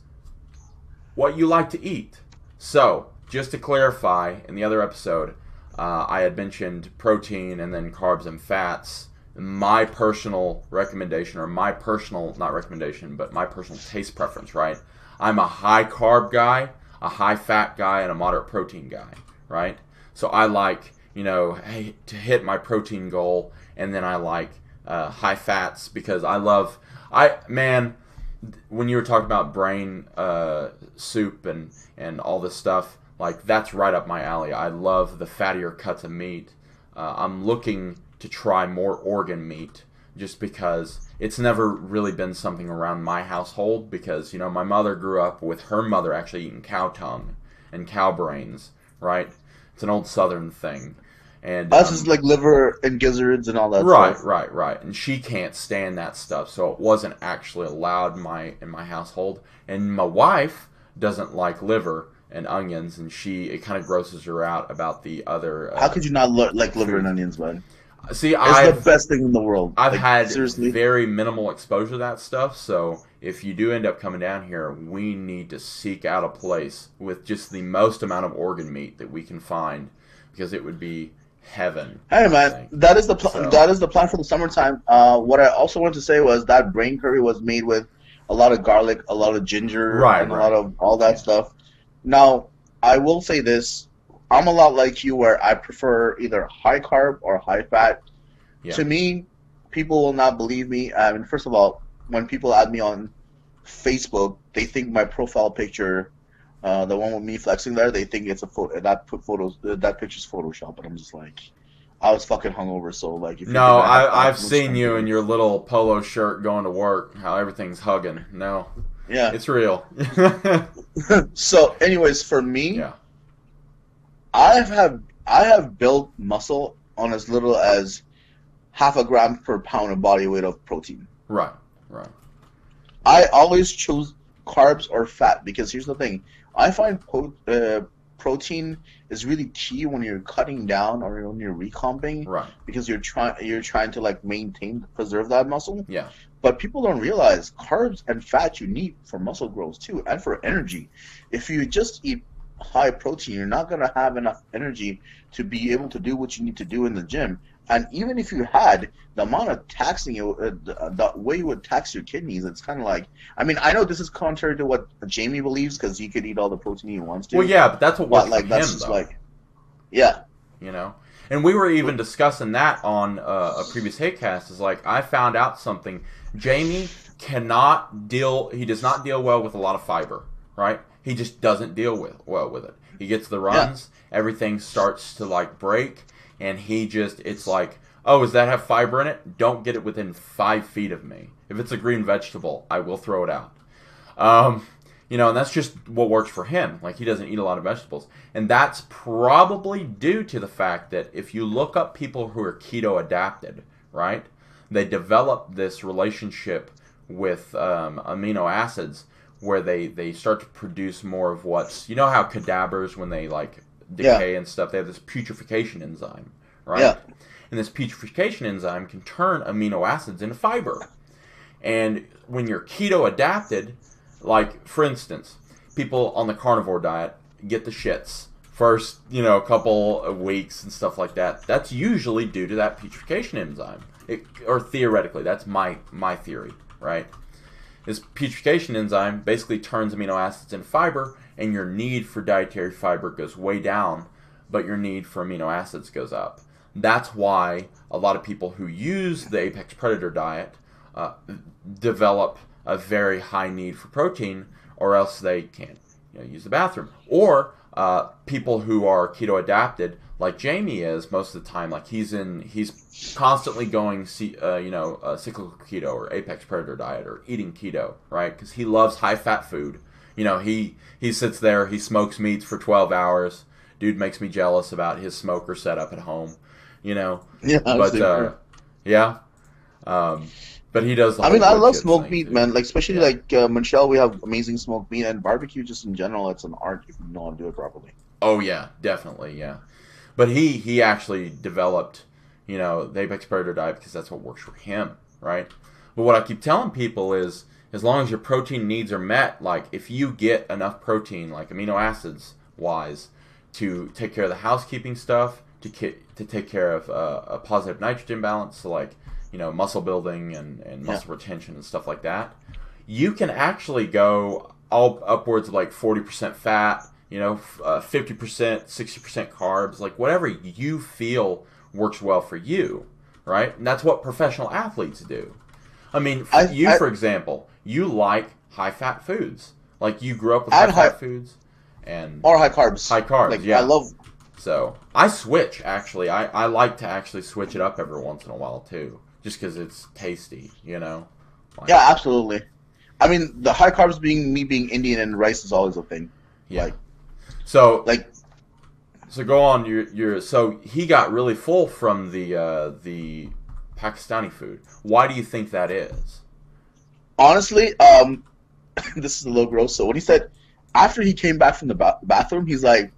what you like to eat. So, just to clarify, in the other episode, uh, I had mentioned protein and then carbs and fats. My personal recommendation, or my personal, not recommendation, but my personal taste preference, right? I'm a high carb guy, a high fat guy, and a moderate protein guy, right? So I like, you know, to hit my protein goal, and then I like uh, high fats because I love, I man, when you were talking about brain uh, soup and, and all this stuff, like that's right up my alley. I love the fattier cuts of meat. Uh, I'm looking to try more organ meat just because it's never really been something around my household because, you know, my mother grew up with her mother actually eating cow tongue and cow brains, right? It's an old southern thing. And us um, is like liver and gizzards and all that right, stuff. Right, right, right. And she can't stand that stuff, so it wasn't actually allowed in my in my household. And my wife doesn't like liver and onions, and she it kind of grosses her out about the other. Uh, How could you not lo like liver and onions, bud? See, I it's the best thing in the world. I've like, had seriously? very minimal exposure to that stuff, so if you do end up coming down here, we need to seek out a place with just the most amount of organ meat that we can find, because it would be heaven. Hey man, that is the pl so. that is the plan for the summertime. Uh, what I also wanted to say was that brain curry was made with a lot of garlic, a lot of ginger, right, and right. a lot of all that yeah. stuff. Now, I will say this. I'm a lot like you where I prefer either high carb or high fat. Yeah. To me, people will not believe me. I mean, first of all, when people add me on Facebook, they think my profile picture, uh, the one with me flexing there, they think it's a photo. That put photos, that picture's Photoshop. But I'm just like, I was fucking hungover, so like. If no, I, I've seen you in your little polo shirt going to work. How everything's hugging. No. Yeah. It's real. So, anyways, for me. Yeah. I have I have built muscle on as little as half a gram per pound of body weight of protein. Right, right. I always choose carbs or fat because here's the thing: I find po uh, protein is really key when you're cutting down or when you're recomping, right? Because you're trying you're trying to like maintain preserve that muscle. Yeah. But people don't realize carbs and fat you need for muscle growth too, and for energy. If you just eat high protein, you're not going to have enough energy to be able to do what you need to do in the gym. And even if you had, the amount of taxing, uh, the, the way you would tax your kidneys, it's kind of like, I mean, I know this is contrary to what Jamie believes because he could eat all the protein he wants to. Well, yeah, but that's what works like, for that's him, just though. Like, yeah. You know? And we were even discussing that on uh, a previous HateCast. Is like, I found out something. Jamie cannot deal, he does not deal well with a lot of fiber, right? He just doesn't deal with well with it. He gets the runs, yeah. everything starts to like break, and he just it's like, oh, does that have fiber in it? Don't get it within five feet of me. If it's a green vegetable, I will throw it out. Um, you know, and that's just what works for him. Like he doesn't eat a lot of vegetables, and that's probably due to the fact that if you look up people who are keto adapted, right? They develop this relationship with um, amino acids, where they, they start to produce more of what's... You know how cadavers, when they, like, decay yeah. and stuff, they have this putrefaction enzyme, right? Yeah. And this putrefaction enzyme can turn amino acids into fiber. And when you're keto-adapted, like, for instance, people on the carnivore diet get the shits first, you know, a couple of weeks and stuff like that. That's usually due to that putrefaction enzyme. It, or theoretically, that's my, my theory, right? This putrefaction enzyme basically turns amino acids into fiber, and your need for dietary fiber goes way down, but your need for amino acids goes up. That's why a lot of people who use the apex predator diet uh, develop a very high need for protein, or else they can't you know, use the bathroom. Or uh, people who are keto adapted, like Jamie is most of the time, like he's in, he's constantly going, uh, you know, uh, cyclical keto or apex predator diet or eating keto, right? Because he loves high fat food. You know, he he sits there, he smokes meats for twelve hours. Dude makes me jealous about his smoker setup at home. You know, yeah, but uh, yeah, um, but he does. The I mean, I love smoked meat, man. Like especially yeah. like uh, Michelle, we have amazing smoked meat and barbecue. Just in general, it's an art if you know how to do it properly. Oh yeah, definitely, yeah. But he, he actually developed, you know, the apex predator diet because that's what works for him, right? But what I keep telling people is, as long as your protein needs are met, like if you get enough protein, like amino acids wise, to take care of the housekeeping stuff, to to take care of uh, a positive nitrogen balance, so like, you know, muscle building and, and muscle yeah. retention and stuff like that, you can actually go all upwards of like forty percent fat, you know, uh, fifty percent, sixty percent carbs, like whatever you feel works well for you, right? And that's what professional athletes do. I mean, I, you, I, for example, you like high-fat foods. Like, you grew up with high-fat foods. and Or high carbs. High carbs, like, yeah. I love... So, I switch, actually. I, I like to actually switch it up every once in a while, too, just because it's tasty, you know? Like, yeah, absolutely. I mean, the high carbs being me being Indian and rice is always a thing. Yeah. Like, So like, so go on. You're, you're so he got really full from the uh, the Pakistani food. Why do you think that is? Honestly, um, this is a little gross. So when he said after he came back from the ba bathroom, he's like,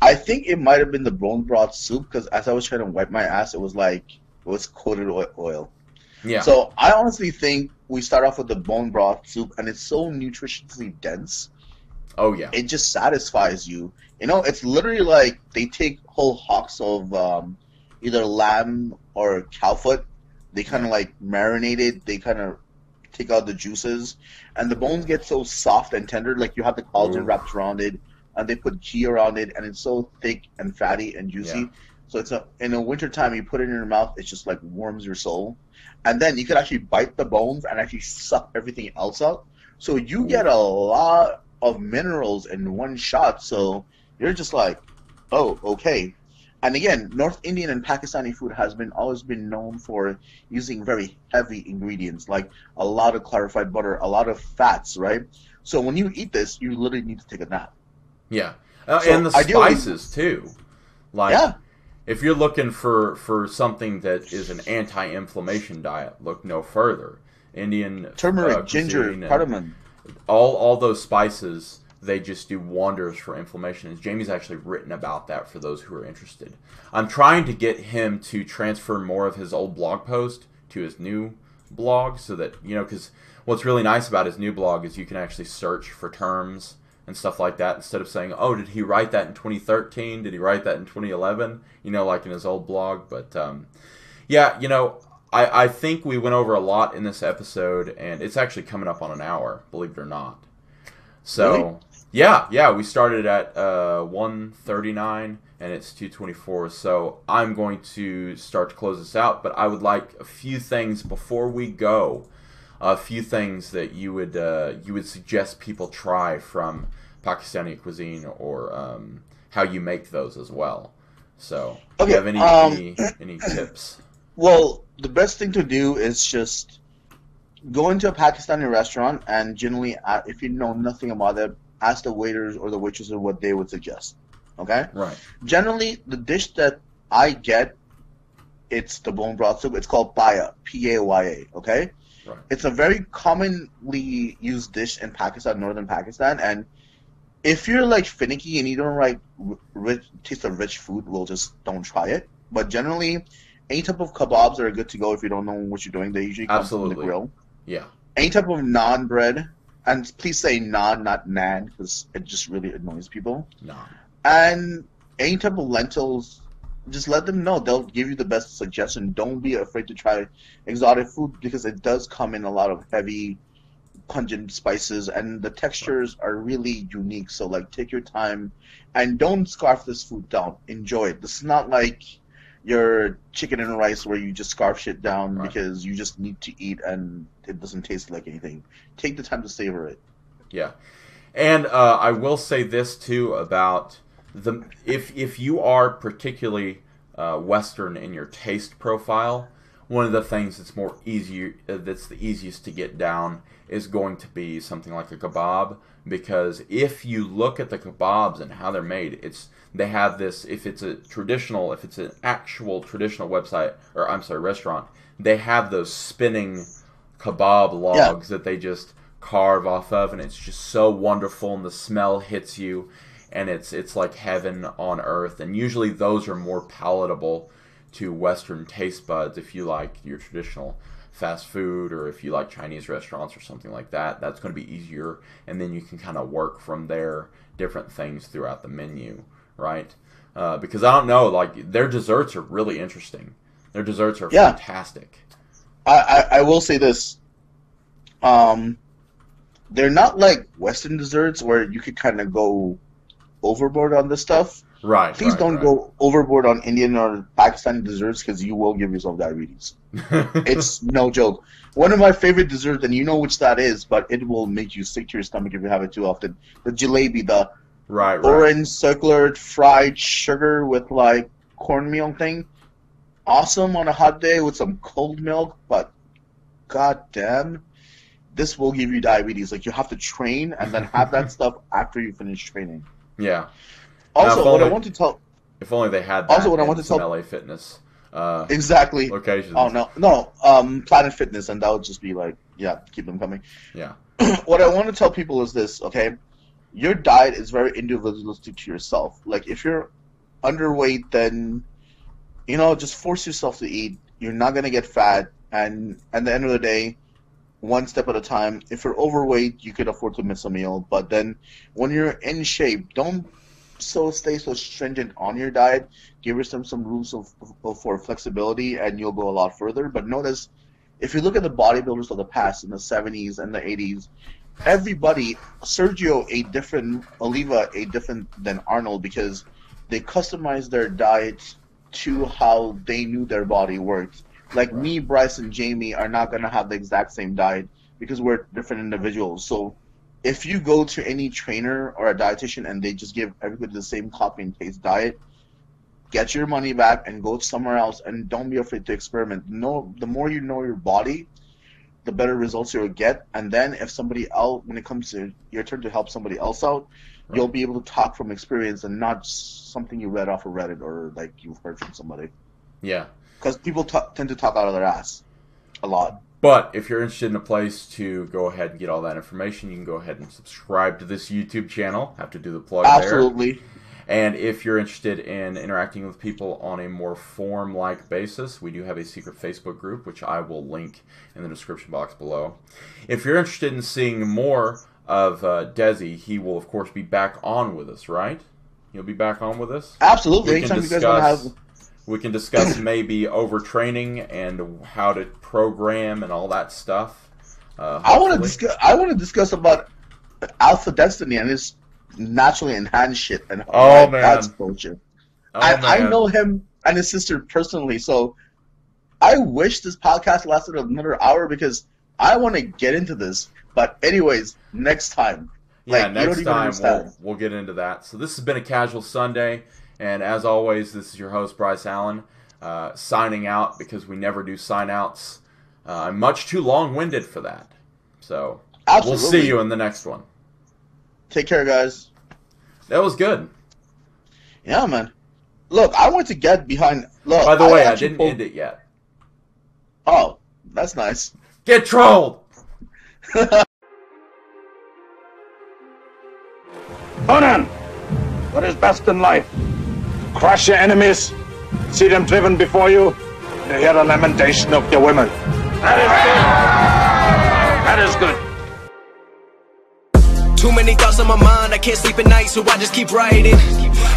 I think it might have been the bone broth soup, because as I was trying to wipe my ass, it was like, it was coated oil. Yeah. So I honestly think we start off with the bone broth soup, and it's so nutritiously dense. Oh, yeah. It just satisfies you. You know, it's literally like they take whole hocks of um, either lamb or cow foot. They kind of like marinate it. They kind of take out the juices. And the bones get so soft and tender, like you have the collagen wrapped around it. And they put ghee around it. And it's so thick and fatty and juicy. Yeah. So it's a, in the wintertime, you put it in your mouth, it just like warms your soul. And then you could actually bite the bones and actually suck everything else out. So you get a lot of minerals in one shot. So you're just like, oh, okay. And again, North Indian and Pakistani food has been always been known for using very heavy ingredients, like a lot of clarified butter, a lot of fats, right? So when you eat this, you literally need to take a nap. Yeah. Uh, so and the spices, ideally, too. Like, yeah. If you're looking for, for something that is an anti-inflammation diet, look no further. Indian turmeric, uh, ginger, cardamom. All, all those spices, they just do wonders for inflammation. And Jamie's actually written about that for those who are interested. I'm trying to get him to transfer more of his old blog post to his new blog so that, you know, because what's really nice about his new blog is you can actually search for terms and stuff like that, instead of saying, oh, did he write that in twenty thirteen? Did he write that in twenty eleven? You know, like in his old blog. But, um, yeah, you know, I, I think we went over a lot in this episode, and it's actually coming up on an hour, believe it or not. So, really? yeah, yeah, we started at uh, one thirty-nine, and it's two twenty-four, so I'm going to start to close this out, but I would like a few things before we go. A few things that you would uh, you would suggest people try from Pakistani cuisine, or um, how you make those as well. So, okay, do you have any, um, any any tips? Well, the best thing to do is just go into a Pakistani restaurant and generally, uh, if you know nothing about it, ask the waiters or the waitresses what they would suggest. Okay. Right. Generally, the dish that I get, it's the bone broth soup. It's called paya, P A Y A. Okay. Right. It's a very commonly used dish in Pakistan, northern Pakistan, and if you're like finicky and you don't like rich, taste of rich food, we'll just don't try it. But generally, any type of kebabs are good to go if you don't know what you're doing. They usually come Absolutely. from the grill. Yeah. Any type of naan bread, and please say naan, not nan, because it just really annoys people. Naan. And any type of lentils. Just let them know. They'll give you the best suggestion. Don't be afraid to try exotic food, because it does come in a lot of heavy, pungent spices, and the textures are really unique. So, like, take your time and don't scarf this food down. Enjoy it. This is not like your chicken and rice where you just scarf shit down right. because you just need to eat and it doesn't taste like anything. Take the time to savor it. Yeah. And uh, I will say this, too, about... The, if, if you are particularly uh, Western in your taste profile, one of the things that's more easier, uh, that's the easiest to get down is going to be something like a kebab, because if you look at the kebabs and how they're made, it's they have this, if it's a traditional, if it's an actual traditional website, or I'm sorry, restaurant, they have those spinning kebab logs yeah. that they just carve off of, and it's just so wonderful, and the smell hits you. And it's it's like heaven on earth. And usually those are more palatable to Western taste buds if you like your traditional fast food, or if you like Chinese restaurants or something like that. That's going to be easier. And then you can kind of work from there, different things throughout the menu, right? Uh, because I don't know, like their desserts are really interesting. Their desserts are yeah. fantastic. I, I, I will say this. Um, they're not like Western desserts where you could kind of go... overboard on this stuff. Right. Please right, don't right. go overboard on Indian or Pakistani desserts, because you will give yourself diabetes. It's no joke. One of my favorite desserts, and you know which that is, but it will make you sick to your stomach if you have it too often. The jalebi, the right, right. orange circular fried sugar with like cornmeal thing. Awesome on a hot day with some cold milk, but goddamn, this will give you diabetes. Like you have to train and then have that stuff after you finish training. Yeah. Also, only, what I want to tell... If only they had that also, what I want to tell, L A Fitness uh, exactly. locations. Oh, no. No, um, Planet Fitness, and that would just be like, yeah, keep them coming. Yeah. What I want to tell people is this, okay? your diet is very individualistic to yourself. Like, if you're underweight, then, you know, just force yourself to eat. You're not going to get fat. And at the end of the day, one step at a time. If you're overweight, you could afford to miss a meal. But then when you're in shape, don't so stay so stringent on your diet. Give yourself some rules of, of, for flexibility, and you'll go a lot further. But notice, if you look at the bodybuilders of the past in the seventies and the eighties, everybody, Sergio ate different, Oliva ate different than Arnold, because they customized their diet to how they knew their body worked. Like right. me, Bryce, and Jamie are not going to have the exact same diet because we're different individuals. So if you go to any trainer or a dietitian and they just give everybody the same copy and paste diet, get your money back and go somewhere else, and don't be afraid to experiment. No, the more you know your body, the better results you'll get. And then if somebody else, when it comes to your turn to help somebody else out, right. you'll be able to talk from experience and not something you read off of Reddit or like you've heard from somebody. Yeah. Because people t tend to talk out of their ass a lot. But if you're interested in a place to go ahead and get all that information, you can go ahead and subscribe to this YouTube channel. Have to do the plug Absolutely. there. Absolutely. And if you're interested in interacting with people on a more form-like basis, we do have a secret Facebook group, which I will link in the description box below. If you're interested in seeing more of uh, Desi, he will, of course, be back on with us, right? He'll be back on with us? Absolutely. We can Anytime discuss... you guys want to have... We can discuss maybe overtraining and how to program and all that stuff. Uh, I want to discuss. I want to discuss about Alpha Destiny and his naturally enhanced shit and oh man, that's bullshit. Oh, I, man. I know him and his sister personally, so I wish this podcast lasted another hour because I want to get into this. But anyways, next time. Yeah, like, next time we'll, we'll get into that. So this has been a Casual Sunday. And as always, this is your host, Bryce Allen, uh, signing out because we never do sign-outs. Uh, I'm much too long-winded for that. So Absolutely. we'll see you in the next one. Take care, guys. That was good. Yeah, man. Look, I want to get behind... Look, By the I way, I didn't pulled... end it yet. Oh, that's nice. Get trolled! Conan, what is best in life? Crush your enemies, see them driven before you, and you hear the lamentation of your women. That is good. That is good. Too many thoughts on my mind, I can't sleep at night, so I just keep writing.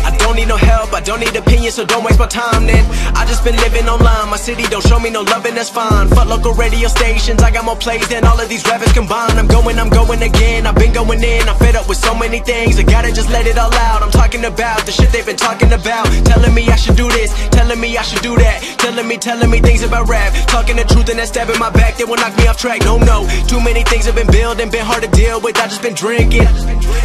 I don't need no help, I don't need opinions, so don't waste my time then. I just been living online, my city don't show me no loving, that's fine. Fuck local radio stations, I got more plays than all of these rappers combined. I'm going, I'm going again, I've been going in, I'm fed up with so many things. I gotta just let it all out, I'm talking about the shit they've been talking about. Telling me I should do this, telling me I should do that. Telling me, telling me things about rap. Talking the truth and that stab in my back, they will knock me off track, no, no. Too many things have been building, been hard to deal with, I just been drinking.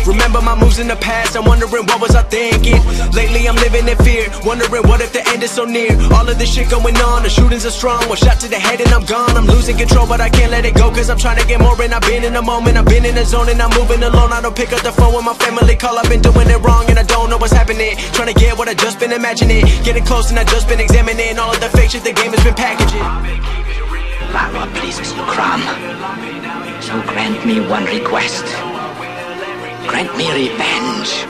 Remember my moves in the past, I'm wondering what was I thinking. Lately I'm living in fear, wondering what if the end is so near. All of this shit going on, the shootings are strong. One shot to the head and I'm gone. I'm losing control but I can't let it go, cause I'm trying to get more. And I've been in the moment, I've been in the zone, and I'm moving alone. I don't pick up the phone when my family call, I've been doing it wrong and I don't know what's happening. Trying to get what I just been imagining, getting close and I just been examining all of the fake shit the game has been packaging. My Lord pleases you, Crom, so grant me one request. Grant me revenge.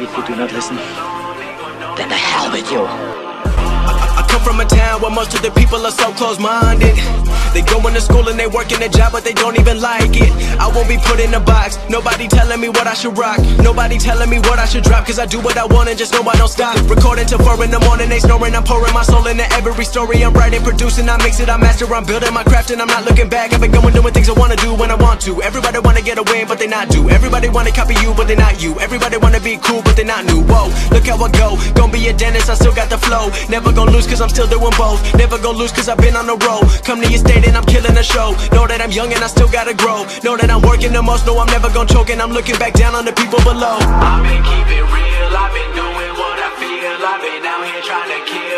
If you do not listen, then the hell with you. I, I, I come from a town where most of the people are so close-minded. They going to school and they working a job, but they don't even like it. I won't be put in a box, nobody telling me what I should rock, nobody telling me what I should drop, cause I do what I want and just know I don't stop. Recording till four in the morning, they snoring, I'm pouring my soul into every story. I'm writing, producing, I mix it, I master, I'm building my craft and I'm not looking back. I've been going doing things I wanna do when I want to. Everybody wanna get away, but they not do. Everybody wanna copy you, but they not you. Everybody wanna be cool, but they not new. Whoa, look how I go, gon' be a dentist, I still got the flow. Never gon' lose cause I'm still doing both. Never gon' lose cause I've been on the road. Come to your state and I'm killing the show. Know that I'm young and I still gotta grow. Know that I'm working the most. No, I'm never gonna choke, and I'm looking back down on the people below. I've been keeping real, I've been doing what I feel, I've been out here trying to kill.